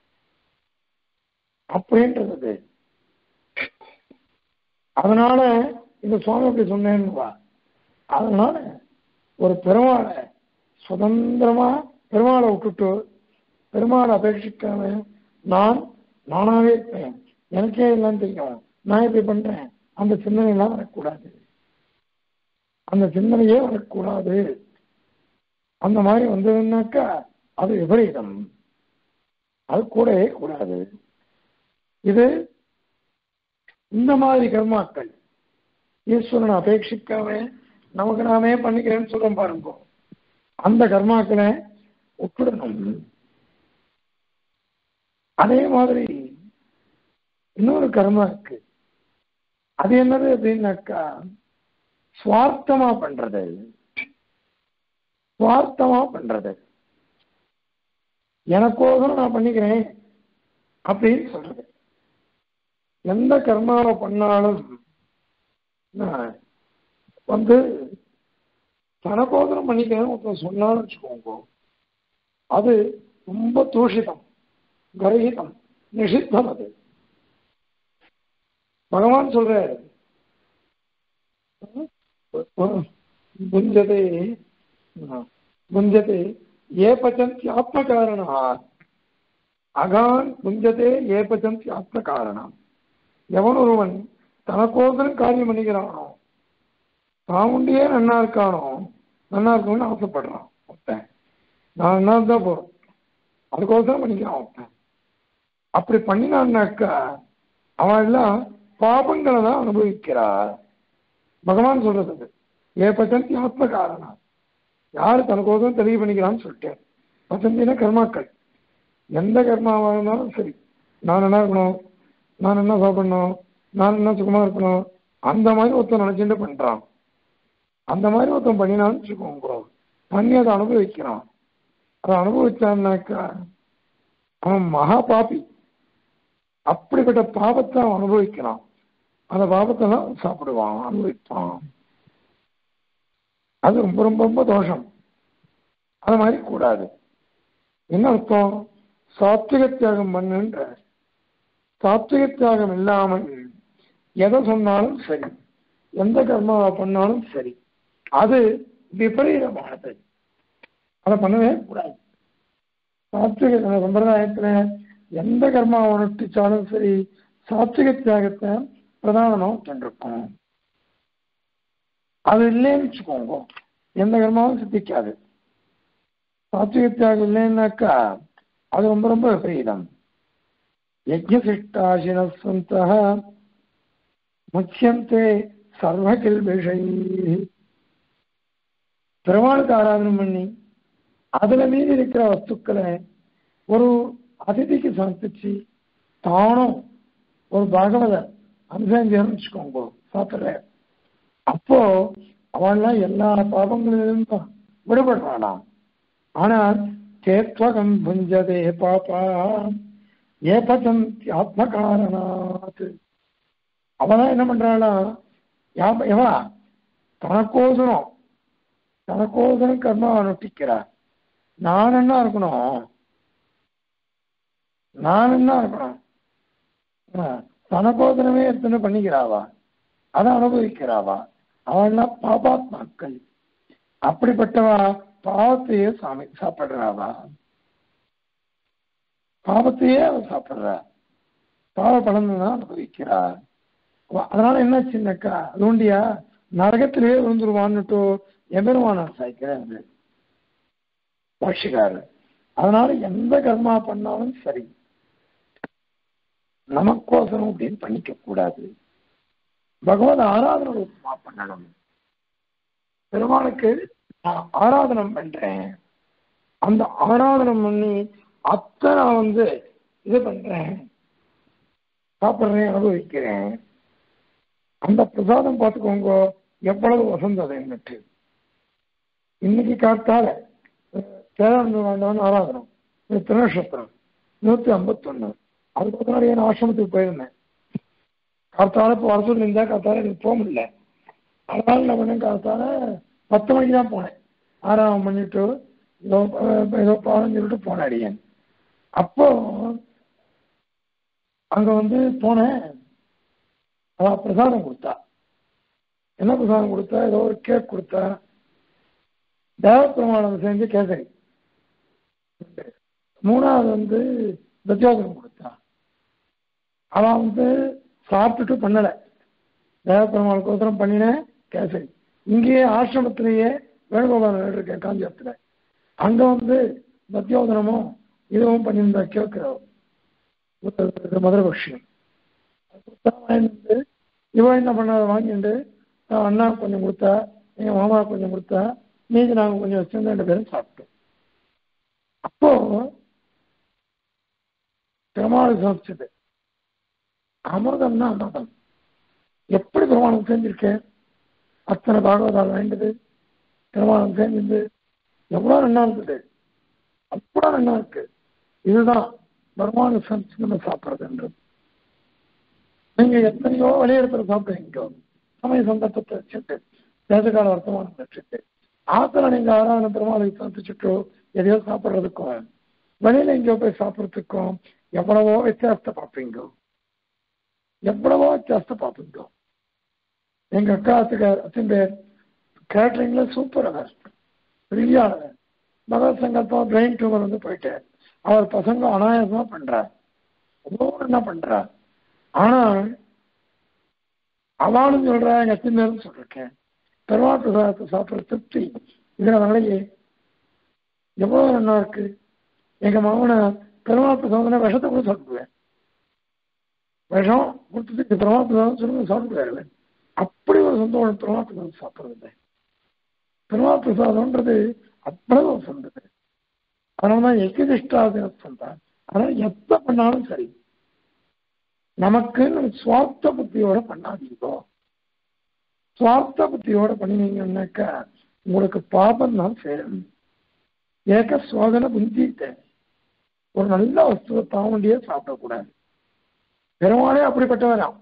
அப்படின்றது. அதனால இந்த சுவாமி அப்படி சொன்னேன்னுவா. அதனால ஒரு பெருமாளை சுதந்திரமா பெருமாளை விட்டுட்டு பெருமாள் அபேட்சிக்காம நான் நானாவே இருப்பேன், எனக்கே எல்லாம் தெரியும், நான் இப்படி பண்றேன், அந்த சிந்தனை எல்லாம் வரக்கூடாது, அந்த சிந்தனையே வரக்கூடாது. அந்த மாதிரி வந்ததுன்னாக்கா அது விபரீதம், அது கூடவே கூடாது. இது இந்த மாதிரி கர்மாக்கள் ஈஸ்வரனை அபேட்சிக்காம நமக்கு நாமே பண்ணிக்கிறேன்னு சொல்ல பாருங்க, அந்த கர்மாக்களை ஒப்பிடணும். அதே மாதிரி இன்னொரு கர்மா இருக்கு. அது என்னது அப்படின்னாக்கா சுவார்த்தமா பண்றது. சுவார்த்தமா பண்றது எனக்கோசரம் நான் பண்ணிக்கிறேன் அப்படின்னு சொல்றது. எந்த கர்மாவை பண்ணாலும் வந்து தனக்கோசரம் பண்ணிக்கிறேன்னு ஒருத்தர் சொன்னாலும் வச்சுக்கோங்க, அது ரொம்ப தூஷிதம், கரகிதம், நிஷித்தம். அது பகவான் சொல்றாரு, புஞ்சதே புஞ்சதே ஏ பச்சந்தி ஆத்ம காரணா அகான் புஞ்சதே ஏ பச்சந்தி ஆத்ம காரணம். எவன் ஒருவன் தனக்கோசரம் காரியம் பண்ணிக்கிறானோ, தான் உண்டியே நன்னா இருக்கானோ, நன்னா இருக்கணும்னு ஆசைப்படுறான், நான் நன்னா இருந்தா போறேன், அதுக்கோசரம் பண்ணிக்கிறான் ஒருத்தன். அப்படி பண்ணினான்னாக்கா அவன் எல்லாம் பாபங்களை தான் அனுபவிக்கிறார். பகவான் சொல்றது ஏபட்டந்தி ஆத்ம காரணம் யார் தனக்கோசம் தெளிவு பண்ணிக்கிறான்னு சொல்லிட்டேன். பசந்தினா கர்மாக்கள், எந்த கர்மாவாக இருந்தாலும் சரி, நான் என்ன இருக்கணும், நான் என்ன சாப்பிடணும், நான் என்ன சுகமாக இருக்கணும், அந்த மாதிரி ஒருத்தன் நினச்சிட்டு பண்ணுறான். அந்த மாதிரி ஒருத்தன் பண்ணினாலும் சுகம் பண்ணி அதை அனுபவிக்கிறான். அதை அனுபவிச்சான்னாக்கா அவன் மகா பாபி. அப்படிப்பட்ட பாபத்தை அவன் அனுபவிக்கிறான். அந்த பாபத்தை தான் சாப்பிடுவான், அனுபவிப்பான். அது ரொம்ப ரொம்ப ரொம்ப தோஷம். அது மாதிரி கூடாது. என்ன அர்த்தம்? சாத்விக தியாகம் பண்ணுன்ற. சாத்விக தியாகம் இல்லாமல் எதை சொன்னாலும் சரி, எந்த கர்மாவை பண்ணாலும் சரி, அது விபரீதமானது. அதை பண்ணவே கூடாது. சாத்விக சம்பிரதாயத்தில் எந்த கர்மாவை அனுஷ்டிச்சாலும் சரி, சாத்விக தியாகத்தை பிரதானமாக கொண்டிருக்கும். அது இல்லைன்னு வச்சுக்கோங்க, எந்த கர்மாவும் சித்திக்காது. சாத்விக தியாகம் இல்லைன்னாக்கா அது ரொம்ப ரொம்ப விபரீதம். யஜ்ஞசிஷ்டாசின சந்தஹ முச்சியந்தே சர்வகில்பிஷை. பெருமாளுக்கு ஆராதனம் பண்ணி அதுல மீது இருக்கிற வஸ்துக்களை ஒரு அதிதிக்கு சமர்ப்பிச்சு தானும் ஒரு பாகவத அம்சம் வச்சுக்கோங்க சாப்பிட்ற. அப்போ அவன்லாம் எல்லா பாபங்களிலிருந்தும் விடுபடுறானா. ஆனால் தேத்வகம் புஞ்சதே பாபா ஏபதந்தி ஆத்ம காரணாத்து. அவனா என்ன பண்றானா, எவா தனக்கோசனம் தனக்கோசனம் கர்மாவை அனுஷ்டிக்கிறா. நான் என்ன இருக்கணும், நான் என்ன இருக்கணும், தனக்கோசனமே எடுத்துன்னு பண்ணிக்கிறாவா, அதை அனுபவிக்கிறாவா. அவனா பாபாத்மாக்கள். அப்படிப்பட்டவா பாவத்தையே சாப்பிடுறாவா, பாவத்தையே அவன் சாப்பிட்றா, பாவ பலன்தான் அனுபவிக்கிறா. அதனால என்ன சின்னக்கா லூண்டியா நரகத்திலேயே விழுந்துருவான்னுட்டோ எம்பெருமானார் சாய்க்கிறாரு பாஷிக்காரு. அதனால எந்த கர்மா பண்ணாலும் சரி நமக்கோசனம் அப்படின்னு பண்ணிக்க கூடாது. பகவத் ஆராதனை பண்ணணும். பெருமாளுக்கு நான் ஆராதனம் பண்றேன், அந்த ஆராதனம் பண்ணி அத்தை நான் இது பண்றேன், சாப்பிட்றேன், அனுபவிக்கிறேன். அந்த பிரசாதம் பார்த்துக்கோங்க எவ்வளவு வசந்தது என்னட்டு. இன்னைக்கு காத்தால வேண்டாம் ஆராதனம் திருநட்சத்திரம் 151. அதுக்கப்புறம் என் ஆசிரமத்துக்கு போயிருந்தேன். காத்தால இப்போ வர சொல்லியிருந்தா காத்தால எனக்கு போக முடியல. அதனால நான் பண்ணேன், காத்தால 10 மணிக்கு தான் போனேன். ஆறாம் பண்ணிட்டு ஏதோ பாடம் சொல்லிட்டு போனேன் அடியேன். அப்போ அங்க போனேன், அதான் பிரசாதம் கொடுத்தா. என்ன பிரசாதம் கொடுத்தா, ஏதோ ஒரு கேக் கொடுத்தா, தேவப்பிரமாணம் செஞ்ச கேசரி. 3வது பிரச்சோதனம் கொடுத்தா. அவன் சாப்பிட்டுட்டு பண்ணலை, தேவப்பிரமாணக்கோசரம் பண்ணினேன் கேசரி. இங்கேயே ஆசிரமத்திலேயே வேணுகோபால் இருக்கேன் காஞ்சிபுரத்துல. அங்க பிரச்சோதனமும் இதுவும் பண்ணியிருந்தா கேட்கிறோம் மதுரபக்ஷியம். இவன் என்ன பண்ண வாங்கிட்டு அண்ணா கொஞ்சம் கொடுத்தா, எங்க மாமா கொஞ்சம் கொடுத்தா, நீங்க நாங்க கொஞ்சம் வச்சிருந்தா 2 பேரும் சாப்பிட்டோம். அப்போ பெருமாள் சமைச்சது அமிர்தம்னா அமிர்தம். எப்படி பெருமாளுக்கு செஞ்சிருக்கேன், அத்தனை பாகவதால் வேண்டது பெருமாளுக்கு செஞ்சிருந்து எவ்வளோ நல்லா இருந்தது, அவ்வளோ நல்லா இருக்கு. இதுதான் பெருமாள் சமைச்சு நம்ம சாப்பிட்றதுன்றது. நீங்க எத்தனையோ வெளியிடத்துல சாப்பிடுவீங்க, சமய சந்தர்ப்பத்தை வச்சுட்டு, தேசகால வர்த்தமானம் வச்சுட்டு, ஆத்துல நீங்க ஆறாவது பெருமாளுக்கு சந்திச்சுட்டோ எதையோ சாப்பிட்றதுக்கும் வெளியில எங்கேயோ போய் சாப்பிட்றதுக்கும் எவ்வளவோ வித்தியாசத்தை பார்ப்பீங்க, எவ்வளவோ வித்தியாசத்தை பார்ப்பீங்க. எங்க அக்காத்துக்கு அத்தனை பேர் கேட்டரிங்ல சூப்பர் அவர், பெரிய ஆளுவர். மத சங்கல்பம் பிரெயின் டியூமர் போயிட்டார். அவர் பசங்க அனாயாசமா பண்றார், ஒவ்வொரு என்ன பண்றார். ஆனா அவளும் சொல்ற எங்க அத்திமேலும் சொல்றேன், பெருமாள் பிரசாதத்தை சாப்பிட்ற திருப்தி இதுல வேலையே எவ்வளவு நல்லா இருக்கு. எங்க மாமனை பெருமாள் பிரசாதம் விஷத்தை கூட சாப்பிடுவேன், விஷம் கொடுத்ததுக்கு பெருமாள் பிரசாதம் சொல்லுங்க சாப்பிடுவாரு. அப்படி ஒரு சொந்த பெருமாள் பிரசாதம் சாப்பிட்றது பிரமாப்பிரசாதம்ன்றது அவ்வளவு சொன்னது. அதனால்தான் எக்கதிஷ்டாசனம். ஆனால் எத்த பண்ணாலும் சரி, நமக்கு சுவார்த்த புத்தியோட பண்ணாதீங்கோ. சுவார்த்த புத்தியோட பண்ணினீங்கன்னாக்கா உங்களுக்கு பாபம் தான் சேரும். ஏக சுவாதனை புஞ்சிட்டு ஒரு நல்ல வஸ்துவை தாண்டியே சாப்பிடக்கூடாது. பெருமாளே அப்படிப்பட்டவராம்.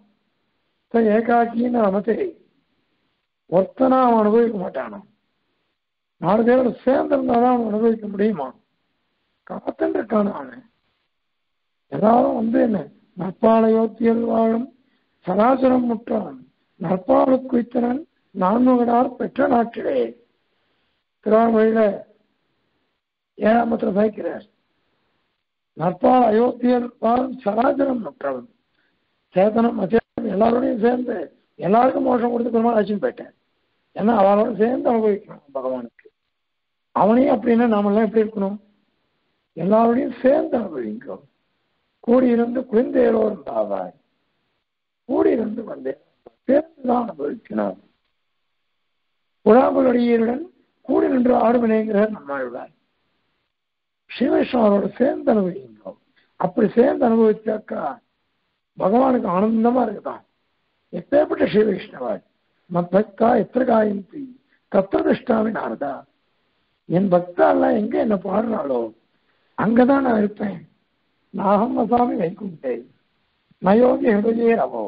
ஏகாக்கின்னு நமத்தை ஒருத்தனா அவன் அனுபவிக்க மாட்டானா? 4 பேரோட சேர்ந்திருந்தாதான் அவன் அனுபவிக்க முடியுமா? காத்துட்டு இருக்கான அவன். எல்லாரும் என்ன நற்பாலையோத்தியல் வாழும் சராசரம் முற்றான் நற்பாலு குய்த்தனன் நான்முகடார் பெற்ற நாட்டிலே. திருவாரூரில 7ஆம் சாய்க்கிறார். நற்பால் அயோத்தியல் வாழும் சராசரம் முற்றவன். சேதனம் அச்சேதனம் எல்லாரோடையும் சேர்ந்து எல்லாருக்கும் மோஷம் கொடுத்து பெருமாள் அழைச்சின்னு போயிட்டேன். ஏன்னா அவளோட சேர்ந்து அனுபவிக்கணும் பகவானுக்கு. அவனையும் அப்படின்னா நாமெல்லாம் எப்படி இருக்கணும்? எல்லாரோடையும் சேர்ந்து அனுபவிக்கிறோம். கூடியிருந்து குளிர்ந்தேரோர் தாவாய், கூடியிருந்து வந்தேன் சேர்ந்துதான் அனுபவிக்கிறார். புழாபுலடியருடன் கூடி நின்று ஆடுமனேங்கிறார் நம்மாழ்வார். ஸ்ரீவைஷ்ணவரோட சேர்ந்து அனுபவிக்கிறோம். அப்படி சேர்ந்து அனுபவிச்சாக்கா பகவானுக்கு ஆனந்தமா இருக்குதான். எப்பேற்பட்ட ஸ்ரீ வைஷ்ணவர் மத்பக்தா எத்த காயந்தி தத்த திஷ்டாவின் ஆறுதா. என் பக்தா எல்லாம் எங்க என்ன பாடுறாளோ அங்கதான் நான் இருப்பேன். நாகம் வசாமி வைக்குண்டே நயோகி ஹிருதயே ரவோ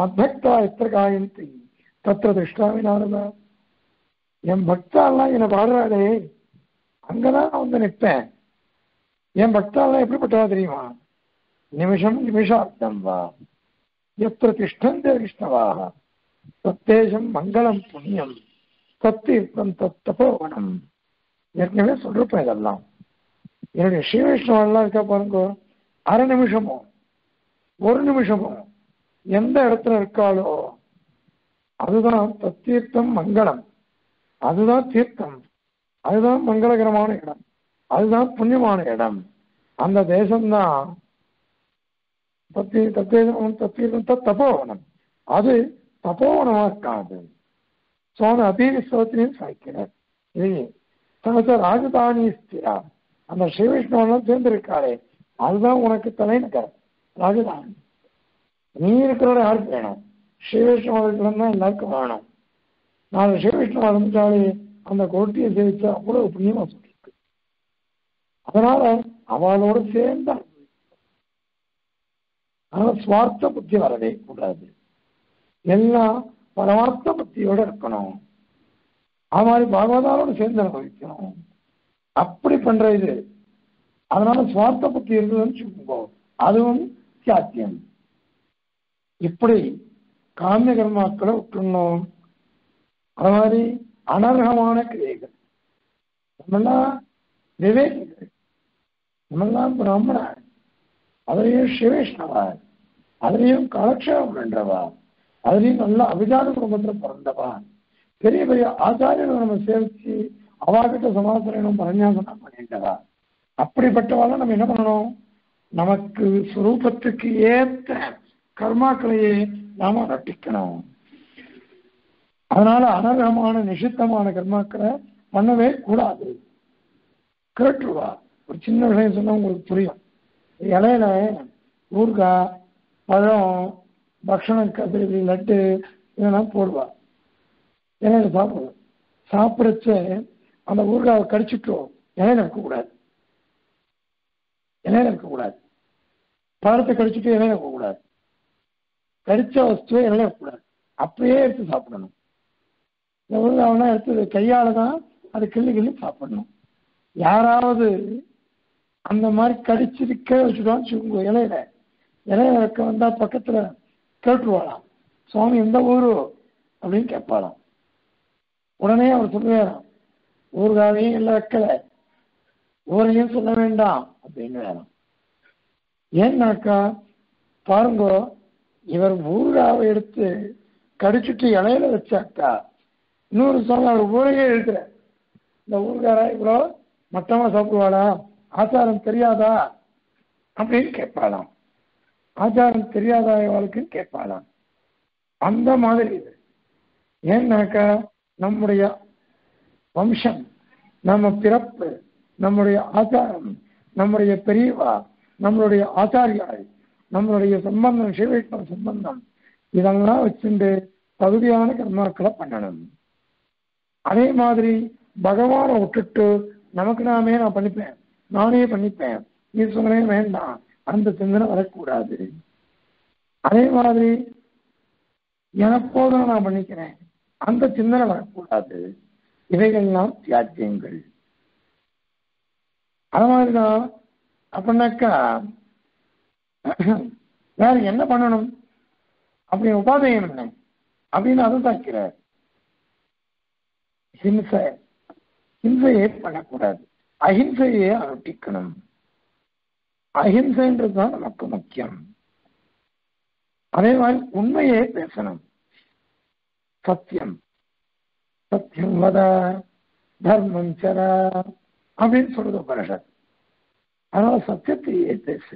மத்பக்தா எத்த காயந்தி தத்த திஷ்டாவின் ஆறுதா. என் பக்தா எல்லாம் என்ன பாடுறாளே அங்கதான் நான் வந்து நிற்பேன். என் பக்தா எல்லாம் எப்படிப்பட்டவா தெரியுமா? நிமிஷம் நிமிஷார்த்தம் வா यत्र तिष्ठन्ते विष्णवाः तत्तेषां मंगलम पुण्यम तत्तीर्थं तत्तपोवनं. ஏற்கனவே சொல்லிருப்பேன். இதெல்லாம் என்னுடைய ஸ்ரீ வைஷ்ணவெல்லாம் இருக்க பாருங்க. அரை நிமிஷமோ 1 நிமிஷமோ எந்த இடத்துல இருக்காளோ அதுதான் தத்தீர்த்தம் மங்களம். அதுதான் தீர்த்தம், அதுதான் மங்களகரமான இடம், அதுதான் புண்ணியமான இடம். அந்த தேசம்தான் தப்போவனம். அது தப்போவனமா இருக்காது. சோன அபீரிசோத்தினையும் சாய்க்கிறார். ராஜதானி ஸ்திரா. அந்த ஸ்ரீ வைஷ்ணவெல்லாம் சேர்ந்திருக்காரு. அதுதான் உனக்கு தலைநகர் ராஜதானி. நீ இருக்கிறோட யாருக்கு வேணும்? ஸ்ரீ வைஷ்ணவர்களும் தான் எல்லாருக்கும் வேணும். நான் ஸ்ரீ வைஷ்ணவ இருந்தாலே அந்த கோட்டியை சேவிச்சா அவ்வளவு புண்ணியமா சொல்லியிருக்கு. அதனால அவளோட சேர்ந்த சுவார்த்த புத்தி வரவே கூடாது. எல்லாம் பரமார்த்த புத்தியோட இருக்கணும். அது மாதிரி பாகவதாரோட சேர்ந்து அனுபவிக்கணும். அப்படி பண்ற இது. அதனால சுவார்த்த புத்தி இருந்ததுன்னு சொல்லுங்கோ, அதுவும் சாத்தியம். இப்படி காமிய கர்மாக்களை விட்டுணும். அது மாதிரி அனர்ஹமான கிரியைகள். நம்மெல்லாம் விவேகிகள், நம்மெல்லாம் பிராமணர், அதுலேயும் சிவேஷ்ணவா, அதுலேயும் காலக்ஷேபம் பண்றவா, அதுலேயும் நல்லா அபிஜான குடும்பத்துல பிறந்தவா, பெரிய பெரிய ஆச்சாரியர்கள் நம்ம சேவிச்சு அவாகிட்ட சமாசனம் பரன்யாசனம் பண்ணிட்டவா, அப்படிப்பட்டவால நம்ம என்ன பண்ணணும்? நமக்கு சுரூபத்துக்கு ஏற்ற கர்மாக்களையே நாம ரட்டிக்கணும். அதனால அனர்கமான நிஷித்தமான கர்மாக்களை பண்ணவே கூடாது. கேட்டுருவா. ஒரு சின்ன விஷயம் சொன்னா உங்களுக்கு புரியும். இலையில ஊறுகாய், பழம், பக்ஷணம், கத்திரி, லட்டு இதெல்லாம் போடுவா. இலையில சாப்பிடுவோம். சாப்பிடச்சு அந்த ஊறுகாவை கடிச்சுட்டோம். இலையில இருக்கக்கூடாது, இலையில இருக்கக்கூடாது. பழத்தை கடிச்சுட்டு இலையில இருக்கக்கூடாது. கடிச்ச வச்சுட்டு இலையில இருக்கக்கூடாது. அப்படியே எடுத்து சாப்பிடணும். இந்த ஊறுகாவெல்லாம் எடுத்து கையால தான் அது கிள்ளி கிள்ளி சாப்பிடணும். யாராவது அந்த மாதிரி கடிச்சிருக்க வச்சுட்டான்னு சொல்லுங்க. இலையில இலையில இருக்க வந்தா பக்கத்துல கேட்டுருவாளாம், சுவாமி எந்த ஊரு அப்படின்னு கேட்பாளாம். உடனே அவர் சொல்லுவேறாம், ஊர்காவையும் இல்லை வைக்கல, ஊரையும் சொல்ல வேண்டாம் அப்படின்னு வேறாம். ஏன்னாக்கா பாருங்க, இவர் ஊர்காவை எடுத்து கடிச்சுட்டு இலையில வச்சாக்கா இன்னொரு சுவாமி அவர் ஊரையே எழுதுற. இந்த ஊர்காரா இவ்வளோ மட்டமா சாப்பிடுவாளா? ஆச்சாரம் தெரியாதா அப்படின்னு கேட்பாளாம். ஆச்சாரம் தெரியாதா இவளுக்குன்னு கேட்பாளாம். அந்த மாதிரி இது. ஏன்னாக்கா நம்முடைய वंशं नम पिरप्पु नम्मुடைய ஆச்சாரம் நம்முடைய பெரியவா நம்மளுடைய ஆச்சாரியாய் நம்மளுடைய சம்பந்தம் சீவைட்ட சம்பந்தம் இதெல்லாம் வச்சிட்டு தகுதியான கர்மாக்களை பண்ணணும் அதே மாதிரி பகவானை விட்டுட்டு நமக்கு நாமே நான் பண்ணிப்பேன் நானே பண்ணிப்பேன் ஈஸ்வரனே வேண்டாம் அந்த சிந்தனை வரக்கூடாது அதே மாதிரி எனக்கோதான் நான் பண்ணிக்கிறேன் அந்த சிந்தனை வரக்கூடாது இவைகள்லாம் தியாஜ்யங்கள் அது மாதிரிதான் அப்படின்னாக்கா வேற என்ன பண்ணணும் அப்படி உபாதையம் என்ன அப்படின்னு அதை தாக்கிறார் ஹிம்சை ஹிம்சையே பண்ணக்கூடாது அஹிம்சையே அனுட்டிக்கணும் அஹிம்சைன்றதுதான் நமக்கு முக்கியம் அதே மாதிரி உண்மையே பேசணும் சத்தியம் சத்தியம் வத தர்மம் சர அப்படின்னு சொல்றது உபனிஷத் அதனால சத்தியத்தையே பேசு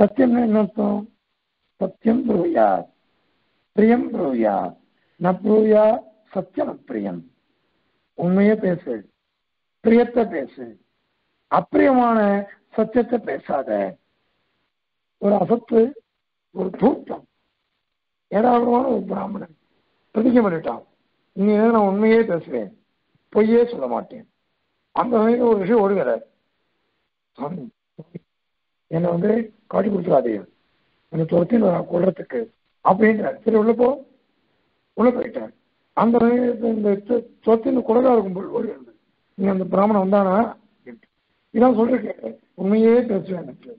சத்தியம் என்ன அர்த்தம் சத்தியம் ப்ரூயாத் பிரியம் ப்ரூயாத் ந ப்ரூயாத் சத்தியம் அப்பிரியம் உண்மையே பேசு பிரியத்தை பேசு அப்பிரியமான சத்தியத்தை பேசாத ஒரு அசத்து ஒரு தூக்கம் ஏராளமான ஒரு பிராமணன் பிரதிஜை பண்ணிட்டான் இன்னும் நான் உண்மையே பேசுவேன் பொய்யே சொல்ல மாட்டேன் அந்த வகையில் ஒரு விஷயம் ஓடுகிறார் என்னை வந்து காட்டி கொடுத்துடாதே அந்த துரத்தி நான் கொள்றதுக்கு அப்படின்றார் சரி உள்ள போ உள்ள போயிட்டார் அந்த இந்த சொத்தின் குடலா இருக்கும்போது ஓடுகிறது இங்கே அந்த பிராமணன் வந்தானா இதான் சொல்றேன் உண்மையே பேசுவேன் எனக்கு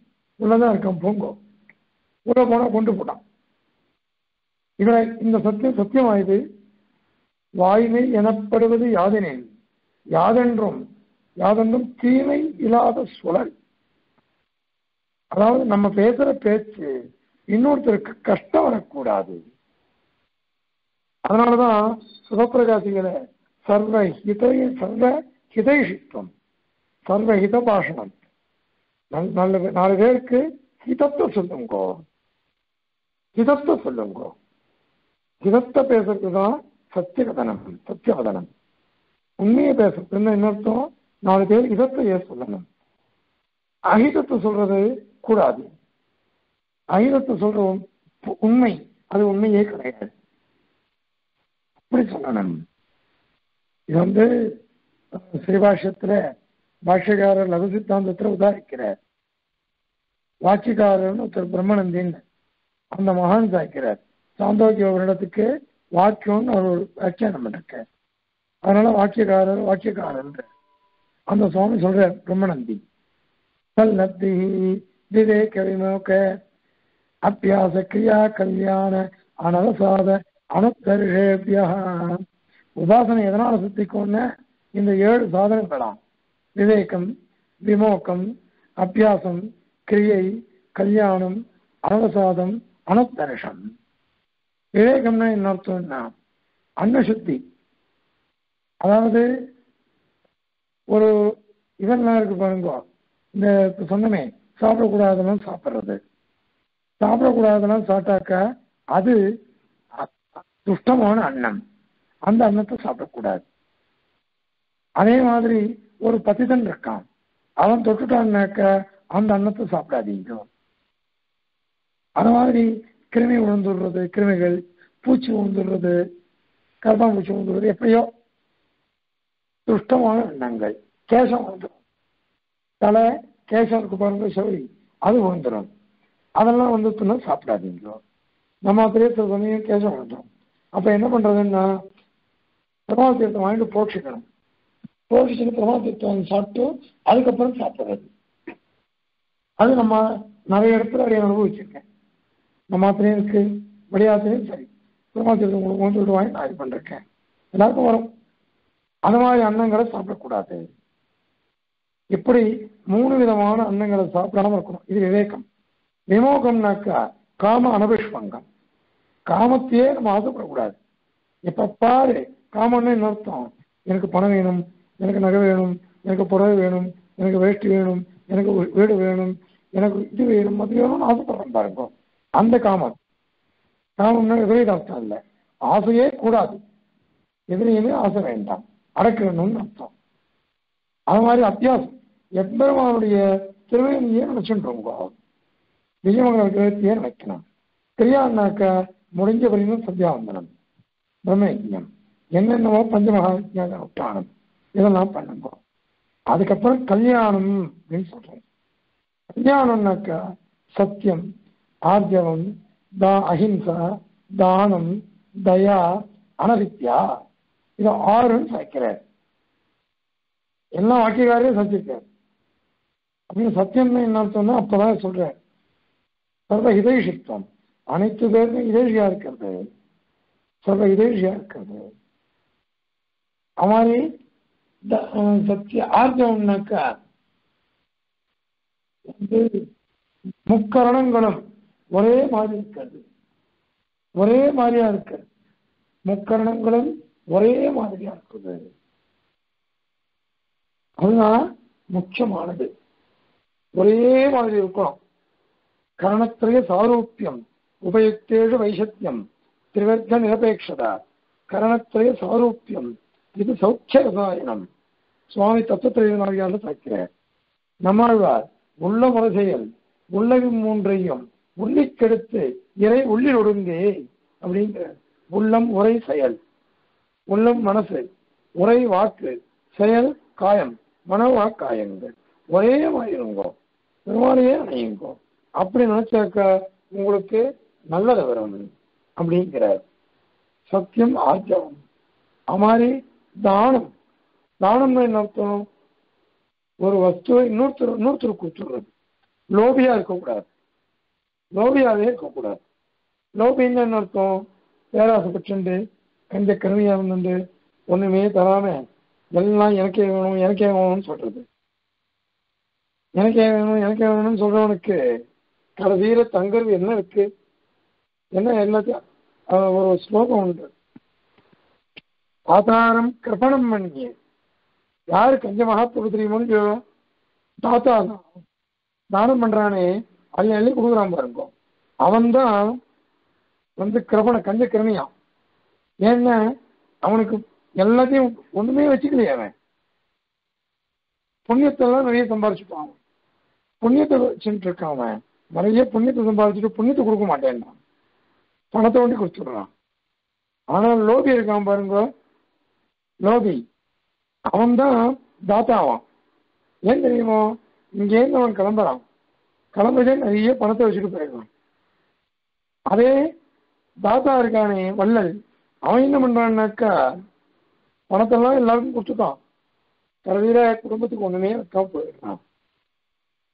உள்ளதான் இருக்கான் பூங்கோ உள்ள போனா கொண்டு போட்டான் இவரை இந்த சத்தியம் சத்தியமாயுது வாய்மை எனப்படுவது யாதெனில் யாதென்றும் தீமை இல்லாத சுழல் அதாவது நம்ம பேசுற பேச்சு இன்னொருத்தருக்கு கஷ்டம் வரக்கூடாது அதனாலதான் சுகப்பிரகாசிகளை சர்வஹிதேஷித்துவம் சர்வஹித பாஷணம் நாலு பேருக்கு ஹிதத்தை சொல்லுங்கோ ஹிதத்தை சொல்லுங்கோ ஹிதத்தை பேசுறதுதான் சத்தியகதனம் சத்தியகதனம் உண்மையை பேசுறதுன்னா என்ன அர்த்தம் நாலு பேர் ஹிதத்தையே சொல்லணும் அஹிதத்தை சொல்றது கூடாது அஹிதத்தை சொல்ற உண்மை அது உண்மையே கிடையாது அப்படி சொல்லணும் இது வந்து ஸ்ரீபாஷ்யத்துல பாஷ்யக்காரர் லகு சித்தாந்தத்துல உதாரிக்கிறார் வாக்கியக்காரர்னு ஒருத்தர் பிரம்மணந்தின் அந்த மகான் சாய்க்கிறார் சாந்தோக்கிய ஒரு இடத்துக்கு வாக்கியம்னு அவர் ஒரு வியாக்கியானம் பண்ணிருக்கார் அதனால வாக்கியக்காரர் வாக்கியக்காரர் அந்த சுவாமி சொல்ற பிரம்மணந்தி தல் நத்தி திதே கவிமோக அபியாச கிரியா கல்யாண அனவசாத அனத்தருஷேபியா உபாசனை எதனால சுத்திக்கோன்னு இந்த 7 சாதனைகளாம் விவேகம் விமோக்கம் அபியாசம் கிரியை கல்யாணம் அனவசாதம் அனத்தருஷம் விவேகம்னா என்ன அர்த்தம்னா அன்னசுத்தி அதாவது ஒரு இதெல்லாம் இருக்கு பாருங்க இந்த சொன்னமே சாப்பிடக்கூடாதெல்லாம் சாப்பிட்றது சாப்பிடக்கூடாதெல்லாம் சாப்பிட்டாக்கா அது துஷ்டமான அன்னம் அந்த அன்னத்தை சாப்பிடக்கூடாது அதே மாதிரி ஒரு பத்திதன் இருக்கான் அவன் தொட்டுட்டான்னாக்க அந்த அன்னத்தை சாப்பிடாதீங்க அது மாதிரி கிருமி விழுந்துடுறது கிருமிகள் பூச்சி விழுந்துடுறது கரப்பாம்பூச்சி விழுந்துடுறது எப்படியோ துஷ்டமான எண்ணங்கள் கேசம் விழுந்துடும் தலை கேசம் இருக்கு பாருங்க சொல்லி அது விழுந்துடும் அதெல்லாம் வந்துட்டுன்னா சாப்பிடாதீங்க நம்ம பெரிய சமயம் கேசம் விழுந்துடும் அப்போ என்ன பண்ணுறதுன்னா பிரமாண தீர்த்தம் வாங்கிட்டு போட்சிக்கணும் போட்சிச்சுட்டு பிரமாண தீர்த்தம் சாப்பிட்டு அதுக்கப்புறம் சாப்பிட்றது அது நம்ம நிறைய இடத்துல அப்படியே அனுபவிச்சிருக்கேன் நம்ம மாத்திரையும் இருக்கு விளையாட்டுலையும் சரி பிரமாண தீர்த்தம் உங்களுக்கு கொண்டு வாங்கி நான் இது பண்ணிருக்கேன் எல்லாருக்கும் வரும் அந்த மாதிரி அன்னங்களை சாப்பிடக்கூடாது இப்படி 3 விதமான அன்னங்களை சாப்பிடாம இருக்கணும் இது விவேகம் விமோகம்னாக்கா காம அனபிஷ்வங்கம் காமத்தையே நம்ம ஆசைப்படக்கூடாது எப்ப பாரு காமன்னு என்ன அர்த்தம் எனக்கு பணம் வேணும் எனக்கு நகை வேணும் எனக்கு புடவை வேணும் எனக்கு வேஷ்டி வேணும் எனக்கு வீடு வேணும் எனக்கு இது வேணும் அது வேணும்னு ஆசைப்படுறோம் பாருங்க அந்த காமம் காமம்னா எதிரே அர்த்தம் இல்லை ஆசையே கூடாது எதிரியுமே ஆசை வேண்டாம் அடக்கணும் அர்த்தம். அது மாதிரி அத்தியாசம் எப்பெருமானுடைய திருவடியை நினைச்சுன்றோங்க. விஜயமங்கலத்திலேயே நினைக்கணும். கிரியான்னாக்க முடிஞ்ச வரையிலும் சத்தியாவந்தனம், பிரம்மயஜம், என்னென்னவோ பஞ்சமகாவிஜான உட்டானம் இதெல்லாம் பண்ணுங்க. அதுக்கப்புறம் கல்யாணம் அப்படின்னு சொல்றோம். கல்யாணம்னாக்கா சத்தியம், ஆர்ஜவம், அஹிம்சா, தானம், தயா, அனவித்யா இதை ஆறுன்னு சேர்க்கிறார். எல்லா வாக்கியக்காரையும் சத்தியிருக்கார். அப்படின்னு சத்தியம்னு என்ன சொன்னா அப்பதான் சொல்றார் சர்வ ஹிதேஷித்வம், அனைத்து பேருமே இதேஷியா இருக்கிறது, சர்வ இதேஷியா இருக்கிறது. அவன் சத்திய ஆர்ஜவம்னாக்கா முக்கரணங்களும் ஒரே மாதிரி இருக்கிறது, ஒரே மாதிரியா இருக்கிறது. முக்கரணங்களும் ஒரே மாதிரியா இருக்கிறது, அதுதான் முக்கியமானது. ஒரே மாதிரி இருக்கணும். கரணத்திரைய சாரூப்பியம் உபயுக்தேஷு வைஷத்தியம் திரிவர்த்த நிரபேட்சதா. கரணத்திரைய சாரூப்பியம் இது சௌக்கிய ரசாயனம். சுவாமி தத்துவத்திரையினால தாக்கிறார். நம்மாழ்வார் உள்ள முறைசெயல் உள்ளகம் மூன்றையும் உள்ளிக்கெடுத்து இறை உள்ளில் ஒடுங்கே அப்படிங்கிற உள்ளம் உரை செயல், உள்ளம் மனசு, உரை வாக்கு, செயல் காயம், மனவா காயங்கள் ஒரே மாதிரிங்கோ, பெருமாளையே அணையுங்கோ. அப்படி நினைச்சாக்க உங்களுக்கு நல்லது வரும் அப்படிங்கிறார். சத்தியம் ஆர்ஜவம். அமாரி தானம். தானம்னு என்ன அர்த்தம்? ஒரு வஸ்துவை இன்னொருத்தர் கொடுத்துடுறது. லோபியா இருக்கக்கூடாது, லோபியாவே இருக்கக்கூடாது. லோபின்னு என்ன அர்த்தம்? பேராசப்பட்டு கஞ்ச கருமையா இருந்துட்டு ஒண்ணுமே தராம எல்லாம் எனக்கே வேணும் எனக்கே வேணும்னு சொல்றது. எனக்கே வேணும் எனக்கே வேணும்னு சொல்றவனுக்கு கடைசியில தங்கறது என்ன இருக்கு? என்ன எல்லாத்தையும் ஒரு ஸ்லோகம் உண்டு. தாத்தாரம் கிருபணம் மணியே. யாரு கஞ்சமாக கொடுக்குறீ முடிஞ்சோ தாத்தா தானம் பண்றானே அள்ளி அள்ளி கொடுக்குறான் பாருங்க, அவன் தான் வந்து கிருபண கஞ்ச கிருமியான். ஏன்னா அவனுக்கு எல்லாத்தையும் ஒண்ணுமே வச்சுக்கலையே. அவன் புண்ணியத்தெல்லாம் நிறைய சம்பாதிச்சுட்டான், புண்ணியத்தை வச்சுட்டு இருக்கான். அவன் நிறைய புண்ணியத்தை சம்பாதிச்சுட்டு புண்ணியத்தை கொடுக்க மாட்டேன், பணத்தை ஒண்டி கொடுத்துடுறான். ஆனால் லோபி இருக்கான் பாருங்க, லோபி அவன் தான் தாத்தாவான். ஏன் தெரியுமோ? இங்கேருந்து அவன் கிளம்புறான், கிளம்புறதே நிறைய பணத்தை வச்சுட்டு போயிடுவான். அதே தாத்தா இருக்கானே வள்ளல், அவன் என்ன பண்றான்னாக்கா பணத்தெல்லாம் எல்லாருக்கும் கொடுத்துட்டான், கடைசியில குடும்பத்துக்கு ஒண்ணுமே இருக்கா போயிடுறான்.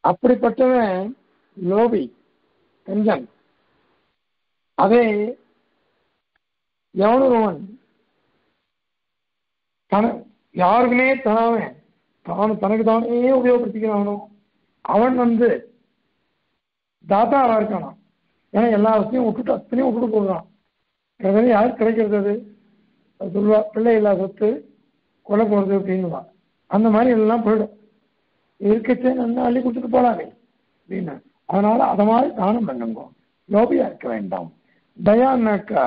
அப்படிப்பட்டவன் லோபி கஞ்சன். அதே எவனொருவன் யாருக்குமே தராமன் தனக்கு தானே உபயோகப்படுத்திக்கிறானோ அவன் வந்து தாத்தாவா இருக்கானா? ஏன்னா எல்லா வசதியும் விட்டுட்டு அத்தனையும் விட்டுட்டு போடுறான். கடைசியில் யாருக்கு கிடைக்கிறது? அது சொல்லுவா பிள்ளை இல்லா சொத்து கொலை போடுறது அப்படின்னுவா. அந்த மாதிரி எல்லாம் போயிடும். இருக்கச்சே நல்லா அள்ளி கொடுத்துட்டு போலாமே அப்படின்னு. அதனால அதை மாதிரி தானம் பண்ணுங்க, லோபியா இருக்க வேண்டாம். தயான்னாக்கா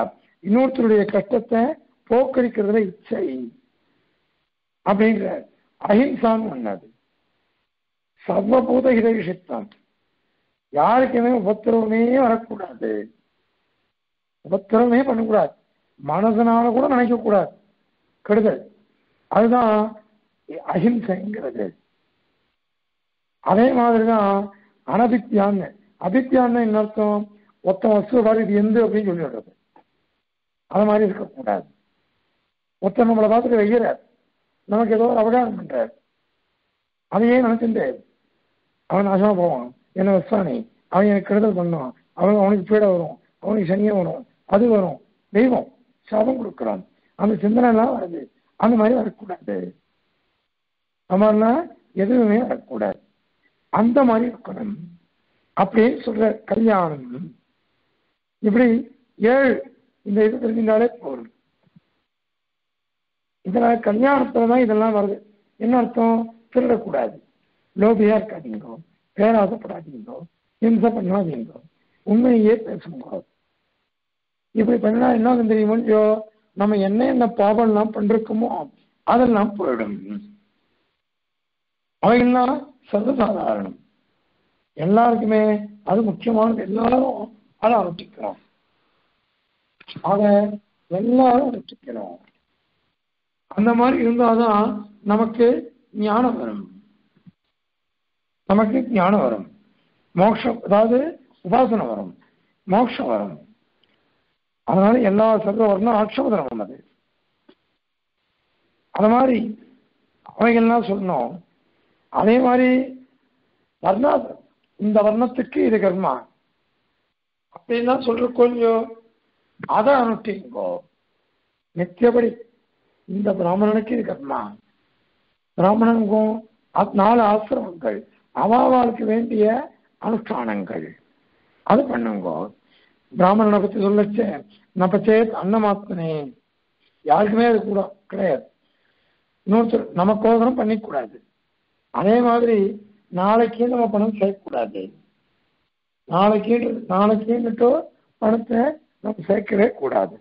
இன்னொருத்தருடைய கஷ்டத்தை போக்கடிக்கிறதுல இச்சை அப்படிங்கிற. அஹிம்சான்னு ஒண்ணாது. சர்வபூத ஹிதவிஷித்தான். யாருக்குமே உபத்திரவமே வரக்கூடாது, உபத்திரவமே பண்ணக்கூடாது, மனசனால கூட நினைக்க கூடாது கெடுதல். அதுதான் அஹிம்சைங்கிறது. அதே மாதிரிதான் அனபித்யான்னு. அபித்யான்னு என்ன அர்த்தம்? ஒத்த வசதி இது எந்த அப்படின்னு சொல்லி விடுறது. அது மாதிரி இருக்கக்கூடாது. ஒத்த நம்மளை பார்த்துட்டு வைக்கிறார், நமக்கு ஏதோ ஒரு அவகாசம் பண்றார், அதையே நினைச்சுட்டு அவன் நாசமா போவான், என்ன வசானி அவன் எனக்கு கெடுதல் பண்ணுவான், அவன் அவனுக்கு பீடை வரும், அவனுக்கு சனியம் வரும், அது வரும், தெய்வம் சாபம் கொடுக்குறான், அந்த சிந்தனை எல்லாம் வருது. அந்த மாதிரி வரக்கூடாது. நம்மனா எதுவுமே வரக்கூடாது, அந்த மாதிரி இருக்கணும் அப்படின்னு சொல்ற. கல்யாணம் இப்படி 7 இந்த இது தெரிஞ்சிருந்தாலே போறோம். இதனால கல்யாணத்துலதான் இதெல்லாம் வருது. என்ன அர்த்தம்? திருடக்கூடாது, லோபியா இருக்காதீங்கோ, பேராசப்படாதீங்கோ, ஹிம்சை பண்ணாதீங்கோ, உண்மையே பேசுங்கோ. இப்படி பண்ணா என்ன தெரியுமோ நம்ம என்ன என்ன பாவம் எல்லாம் பண்றோமோ அதெல்லாம் போயிடும். அவையெல்லாம் சர்வசாதாரணம், எல்லாருக்குமே அது முக்கியமானது, எல்லாரும் அதை அனுஷ்டிக்கிறோம், அதை எல்லாரும் அனுஷ்டிக்கிறோம். அந்த மாதிரி இருந்தாதான் நமக்கு ஞானம் வரும், நமக்கு ஞானம் வரும், மோட்சம், அதாவது உபாசனை வரும், மோட்சம் வரும். அதனால எல்லா சர்வர்ணம் ஆட்சேபனம் அது. அது மாதிரி அவைகள்லாம் சொன்னோம். அதே மாதிரி வர்ணா, இந்த வர்ணத்துக்கு இது கர்மா அப்படின்னா சொல்ற கொஞ்சம் அதை அனுஷ்டிங்கோ. நித்தியபடி இந்த பிராமணனுக்கு இது கர்மா, பிராமணனுக்கும் 4 ஆசிரமங்கள், அவாவாளுக்கு வேண்டிய அனுஷ்டானங்கள் அது பண்ணுங்கோ. பிராமணனை பற்றி சொல்லச்சே, நபச்சேத் அன்னமாத்மனே, யாருக்குமே அது கூட கிடையாது, இன்னொருத்தர் நமக்கோதரம் பண்ணிக்கூடாது. அதே மாதிரி நாளைக்கே நம்ம பணம் சேர்க்கக்கூடாது, நாளைக்கேன்னுட்டோ பணத்தை நம்ம சேர்க்கவே கூடாது.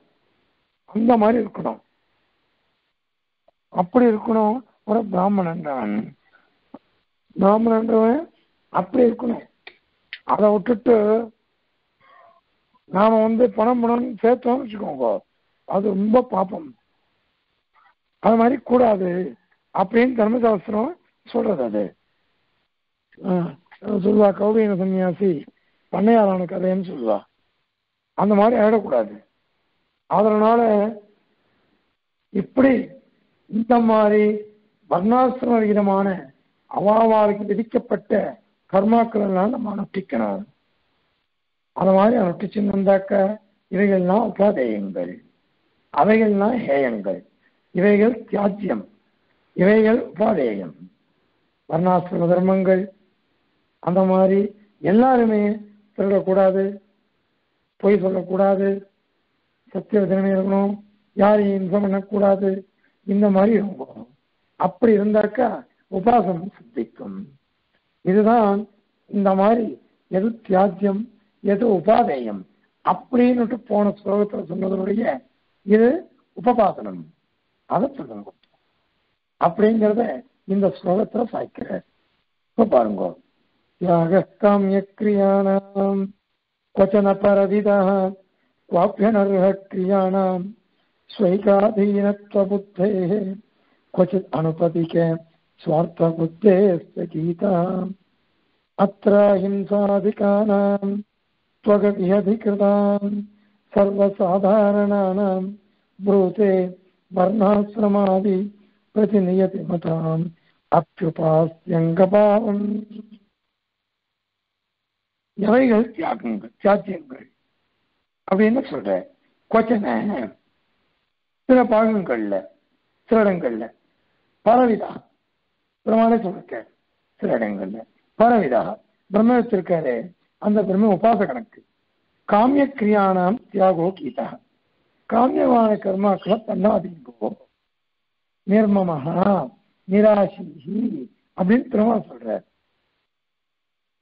அந்த மாதிரி இருக்கணும், அப்படி இருக்கணும். ஒரு பிராமணன்றவன் அப்படி இருக்கணும். அதை விட்டுட்டு நாம பணம் சேர்த்தோம்னு வச்சுக்கோங்க, அது ரொம்ப பாப்பம். அது மாதிரி கூடாது அப்படின்னு தர்மசாஸ்திரம் சொல்றது. அது சொல்லுவா, கௌடீன சன்னியாசி பண்ணையாரான கதைன்னு சொல்லுவா. அந்த மாதிரி ஆயிடக்கூடாது. அதனால இப்படி இந்த மாதிரி வர்ணாசிரம விகிதமான அவாவாளுக்கு விதிக்கப்பட்ட கர்மாக்கள் எல்லாம் நம்ம அனுஷ்டிக்கணும். அது மாதிரி அனுஷ்டிச்சுன்னு வந்தாக்க இவைகள்லாம் உபாதேயங்கள், அவைகள்லாம் ஹேயங்கள், இவைகள் தியாஜ்யம், இவைகள் உபாதேயம். வர்ணாசிரம தர்மங்கள் அந்த மாதிரி எல்லாருமே திருடக்கூடாது, பொய் சொல்லக்கூடாது, சத்திய வச்சனமே இருக்கணும், யாரையும் இன்சம் பண்ணக்கூடாது. இந்த மாதிரி இருக்கும். அப்படி இருந்தாக்கா உபாசனம் சித்திக்கும். இதுதான் இந்த மாதிரி எது தியாஜ்யம் எது உபாதேயம் அப்படின்னுட்டு போன ஸ்லோகத்தில் சொன்னதனுடைய இது உபபாசனம், அதை சொல்லுங்க அப்படிங்கிறத இந்த ஸ்லோகத்துல சாய்க்கிறார். இப்ப பாருங்க, யாகஸ்காமியக்ரியாணாம் க்வச்சன பரவிதஹ க்வாப்யனர்ஹ க்ரியாணாம் ஸ்வைகாதீனத்வ புத்தேஹ க்வச்சித் அனுபதிகே ஸ்வார்த்த புத்தேஸ்ய கீதா அத்ராஹிம்சாதிகானாம் த்வகதிஹதிகிருதாம் சர்வசாதாரணானாம் ப்ரூதே வர்ணாஸ்ரமாதி பிரதிநியதி மதாம் அப்யுபாஸ்யங்கபாவம். எவைகள் தியாகங்கள் தியாஜ்யங்கள் அப்படின்னு சொல்ற கொச்சனை சில பாகங்கள்ல சில இடங்கள்ல பரவிதா பிரமாண சொல்லிருக்க, சில இடங்கள்ல பரவிதா பிரம்மத்திற்காரு அந்த பிரம்ம உபாச கணக்கு. காமிய கிரியானாம் தியாகோ கீதா, காமியமான கர்மாக்களை பண்ணாதீங்கோ, நிர்மமஹா நிராசிஹி அப்படின்னு திரும்ப சொல்ற.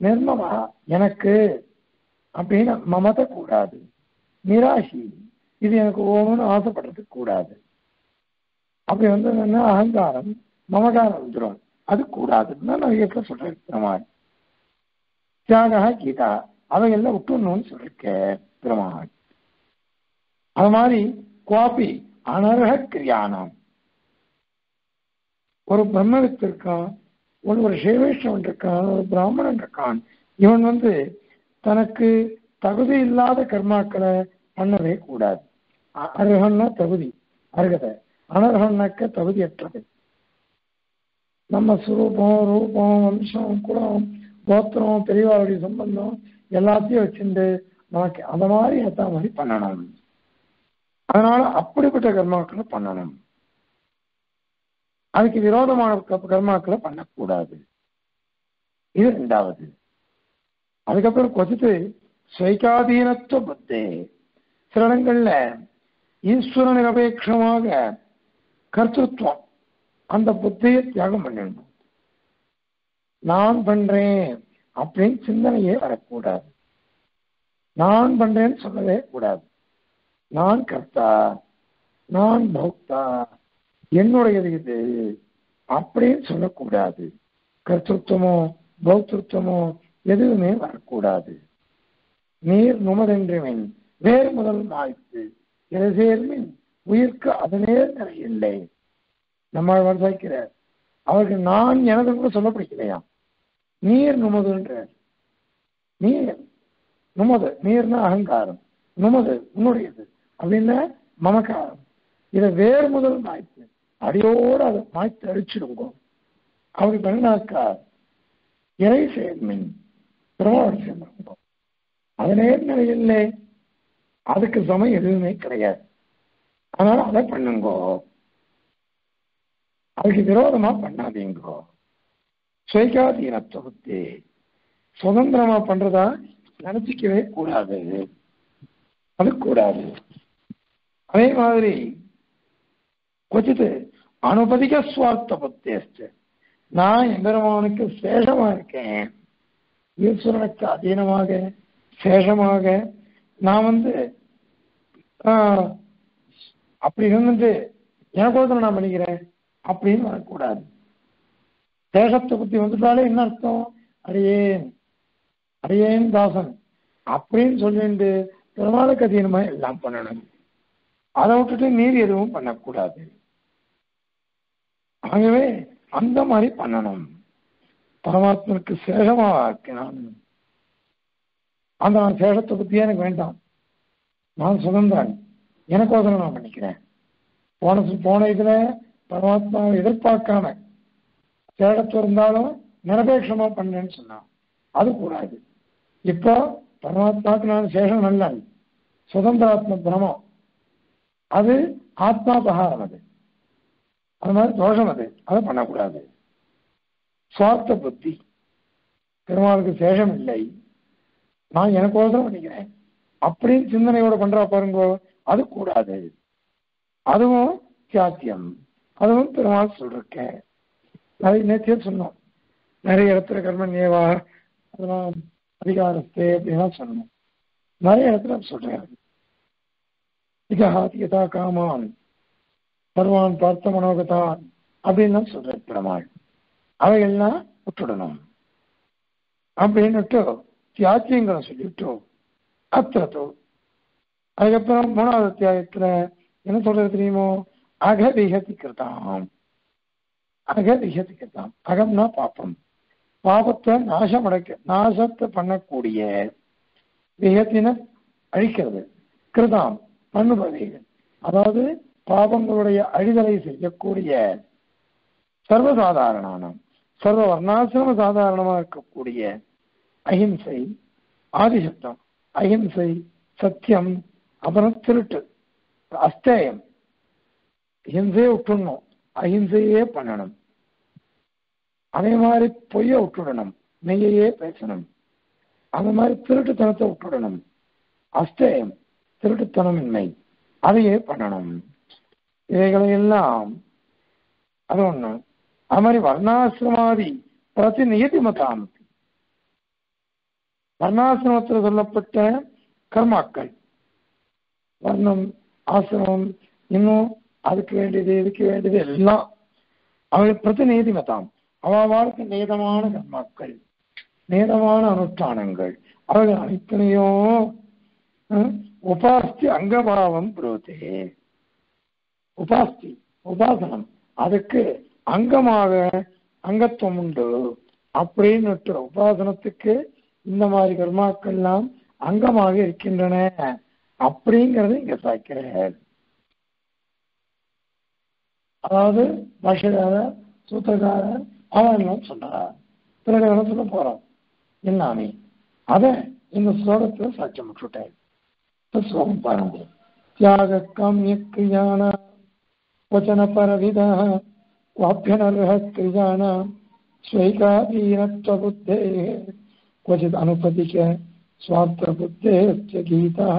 நிர்மமா எனக்கு அப்படின்னு மமத கூடாது, நிராசி இது எனக்கு ஓணும்னு ஆசைப்படுறது கூடாது, அப்படி அகங்காரம் மமகாரம் வந்துடும், அது கூடாதுன்னு தான் நான் எப்ப சொல்றேன். பெருமாள் தியாகா கீதா அவையெல்லாம் விட்டுணும்னு சொல்லிருக்கேன் பெருமாள். அது மாதிரி குவாபி அனர்ஹ கிரியானம், ஒரு பிரம்மவித்து இருக்கான், ஒரு சேவேஷ்வன் இருக்கான், ஒரு பிராமணன் இருக்கான், இவன் தனக்கு தகுதி இல்லாத கர்மாக்களை பண்ணவே கூடாது. அருகன்னா தகுதி அருகதை, அனர்ஹன்னாக்க தகுதியற்றது. நம்ம சுரூபம் ரூபம் வம்சம் குலம் கோத்திரம் பெரியவாருடைய சம்பந்தம் எல்லாத்தையும் வச்சுட்டு நமக்கு அந்த மாதிரி ஏற்ற மாதிரி பண்ணணும். அதனால அப்படிப்பட்ட கர்மாக்களை பண்ணணும், அதுக்கு விரோதமான கர்மாக்களை பண்ணக்கூடாது. இது ரெண்டாவது. அதுக்கப்புறம் கொச்சித்து ஸ்வைகாதீனத்துவ புத்தி, சில இடங்கள்ல ஈஸ்வர நிரபேட்சமாக கர்த்தத்துவம் அந்த புத்தியை தியாகம் பண்ணணும். நான் பண்றேன் அப்படின்னு சிந்தனையே வரக்கூடாது, நான் பண்றேன்னு சொல்லவே கூடாது. நான் கர்த்தா நான் போக்தா अब कर्तृत्वमो भौतृत्वमो எதுமே வரக்கூடாது நீர் நுமதென்றேன் வேர் முதல் மாய்த்து எதேர்மின் உயிர்க்கு அதனே நிறையில்லை நம்மால் வர்சாய்க்கிறார் அவருக்கு நான் எனது கூட சொல்ல பிடிக்கலையா நீர் நுமதுன்றார் நீர் நுமது நீர்னா அகங்காரம் நுமது உன்னுடையது அப்படின்னா மமக்காரம் இதை வேர் முதல் மாய்த்து அடியோடு அதை மாய்த்து அடிச்சிடுங்க அவருக்கு பண்ணினாக்கா இறை சேர்மின் அதுக்கு சம எதுவுமே கிடையாது அதனால அதை பண்ணுங்கோ அதுக்கு விரோதமா பண்ணாதீங்கோ சுயகாதீன தொகுதி சுதந்திரமா பண்றதா நினைச்சிக்கவே கூடாது அது கூடாது அதே மாதிரி கொச்சித்து அனுபதிக சுவார்த்த பத்தேஸ்து நான் எம்பெருமானுக்கு சேஷமா இருக்கேன் ஈஸ்வரனுக்கு அதீனமாக சேஷமாக நான் வந்து அப்படி இருந்து எனக்கோசரம் நான் பண்ணிக்கிறேன் அப்படின்னு வரக்கூடாது சேஷத்தை பற்றி வந்துட்டாலே என்ன அர்த்தம் அடியேன் அடியேன் தாசன் அப்படின்னு சொல்லிட்டு பெருமாளுக்கு அதீனமாக எல்லாம் பண்ணணும் அதை விட்டுட்டு நீர் எதுவும் பண்ணக்கூடாது ஆகவே அந்த மாதிரி பண்ணணும் பரமாத்மனுக்கு சேஷமாக ஆக்கினான் அந்த நான் சேஷத்தை பற்றியே எனக்கு வேண்டாம் நான் சுதந்திரன் எனக்கோசரம் நான் பண்ணிக்கிறேன் போன இதில் பரமாத்மாவை எதிர்பார்க்காம சேஷத்து இருந்தாலும் நிரபேட்சமாக பண்ணேன்னு சொன்னான் அது கூடாது இப்போ பரமாத்மாவுக்கு நான் சேஷம் நல்லன் சுதந்திராத்ம பிரமம் அது ஆத்மாபகாரம் அது அது மாதிரி தோஷம் அது அதை பண்ணக்கூடாது சுவார்த்த புத்தி பெருமாளுக்கு சேஷம் இல்லை நான் எனக்கோசரம் பண்ணிக்கிறேன் அப்படின்னு சிந்தனையோட பண்றா பாருங்கோ அது கூடாது அதுவும் தியாத்தியம் அதுவும் பெருமாள் சொல்றேன் நிறைய நேற்றையே சொன்னோம் நிறைய இடத்துல கர்மன் ஏவா அதெல்லாம் அதிகாரத்தை அப்படின்னா சொன்னோம் நிறைய இடத்துல சொல்றாரு திகா காமான் பருவான் பார்த்த மனோகதான் அப்படின்னு தான் சொல்ற பெருமாள் அவைகள்லாம் விட்டுடணும் அப்படின்னுட்டு தியாகியங்களை சொல்லிவிட்டு அத்தோ அதுக்கப்புறம் மூணாவது தியாகத்துல என்ன சொல்றது தெரியுமோ அகவிகதிக்கிருதாம் அகவிகதிக்கிருதாம் அகம்னா பாப்பம் பாபத்தை நாசத்தை பண்ணக்கூடிய விகத்தின அழிக்கிறது கிருதாம் பண்ணுபவைகள் அதாவது பாபங்களுடைய அழிதலை செய்யக்கூடிய சர்வசாதாரண சர்வ வர்ணாசிரம சாதாரணமா இருக்கக்கூடிய அஹிம்சை ஆதிசப்தம் அஹிம்சை சத்தியம் அப்புறம் திருட்டு அஸ்தேயம் அஹிம்சையை விட்டுடணும் அஹிம்சையே பண்ணணும் அதே மாதிரி பொய்ய விட்டுடணும் நெய்யையே பேசணும் அந்த மாதிரி திருட்டுத்தனத்தை விட்டுடணும் அஸ்தேயம் திருட்டுத்தனமின்மை அதையே பண்ணணும் இவைகளையெல்லாம் அது ஒண்ணு அது மாதிரி வர்ணாசிரமாதி பிரதிநியதி மதாம் வர்ணாசிரமத்தில் சொல்லப்பட்ட கர்மாக்கள் வர்ணம் ஆசிரமம் இன்னும் அதுக்கு வேண்டியது இதுக்கு வேண்டியது எல்லாம் அவர்கள் பிரதிநிதி மதாம் அவாவாளுக்கு நேதமான கர்மாக்கள் நேதமான அனுஷ்டானங்கள் அவர்கள் அனைத்தனையும் உபாஸ்தி அங்கபாவம் புரோதே உபாஸ்தி உபாசனம் அதுக்கு அங்கமாக அங்கத்துவம் உண்டு அப்படின்னு உபாசனத்துக்கு இந்த மாதிரி கர்மாக்கள் எல்லாம் அங்கமாக இருக்கின்றன அப்படிங்கறது இங்க சாய்க்கிறார் அதாவது பாஷகாரர் சூத்திரக்காரர் அவன் சொல்றார் பிறகு என்ன சொல்ல போறோம் எல்லாமே அத இந்த ஸ்லோகத்துல சாட்சியம் விட்டுட்டார் ஸ்லோகம் பாருங்க தியாக காமிய கிரியான வச்சன பரவித क्वचित् अनुपतिके स्वार्थबुद्धेश्च गीतः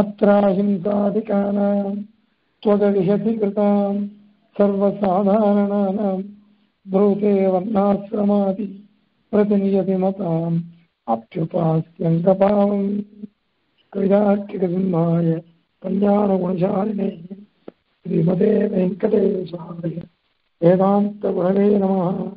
अत्राहिंसादिकानां त्वदविहतिकृतां सर्वसाधारणानां ब्रूते वर्णाश्रमादि प्रतिनियति मताम् अप्युपास्यङ्गपावं कृतार्किकसिंहाय कल्याणगुणशालिने श्रीमते वेंकटेशाय वेदांत गुरवे नमः।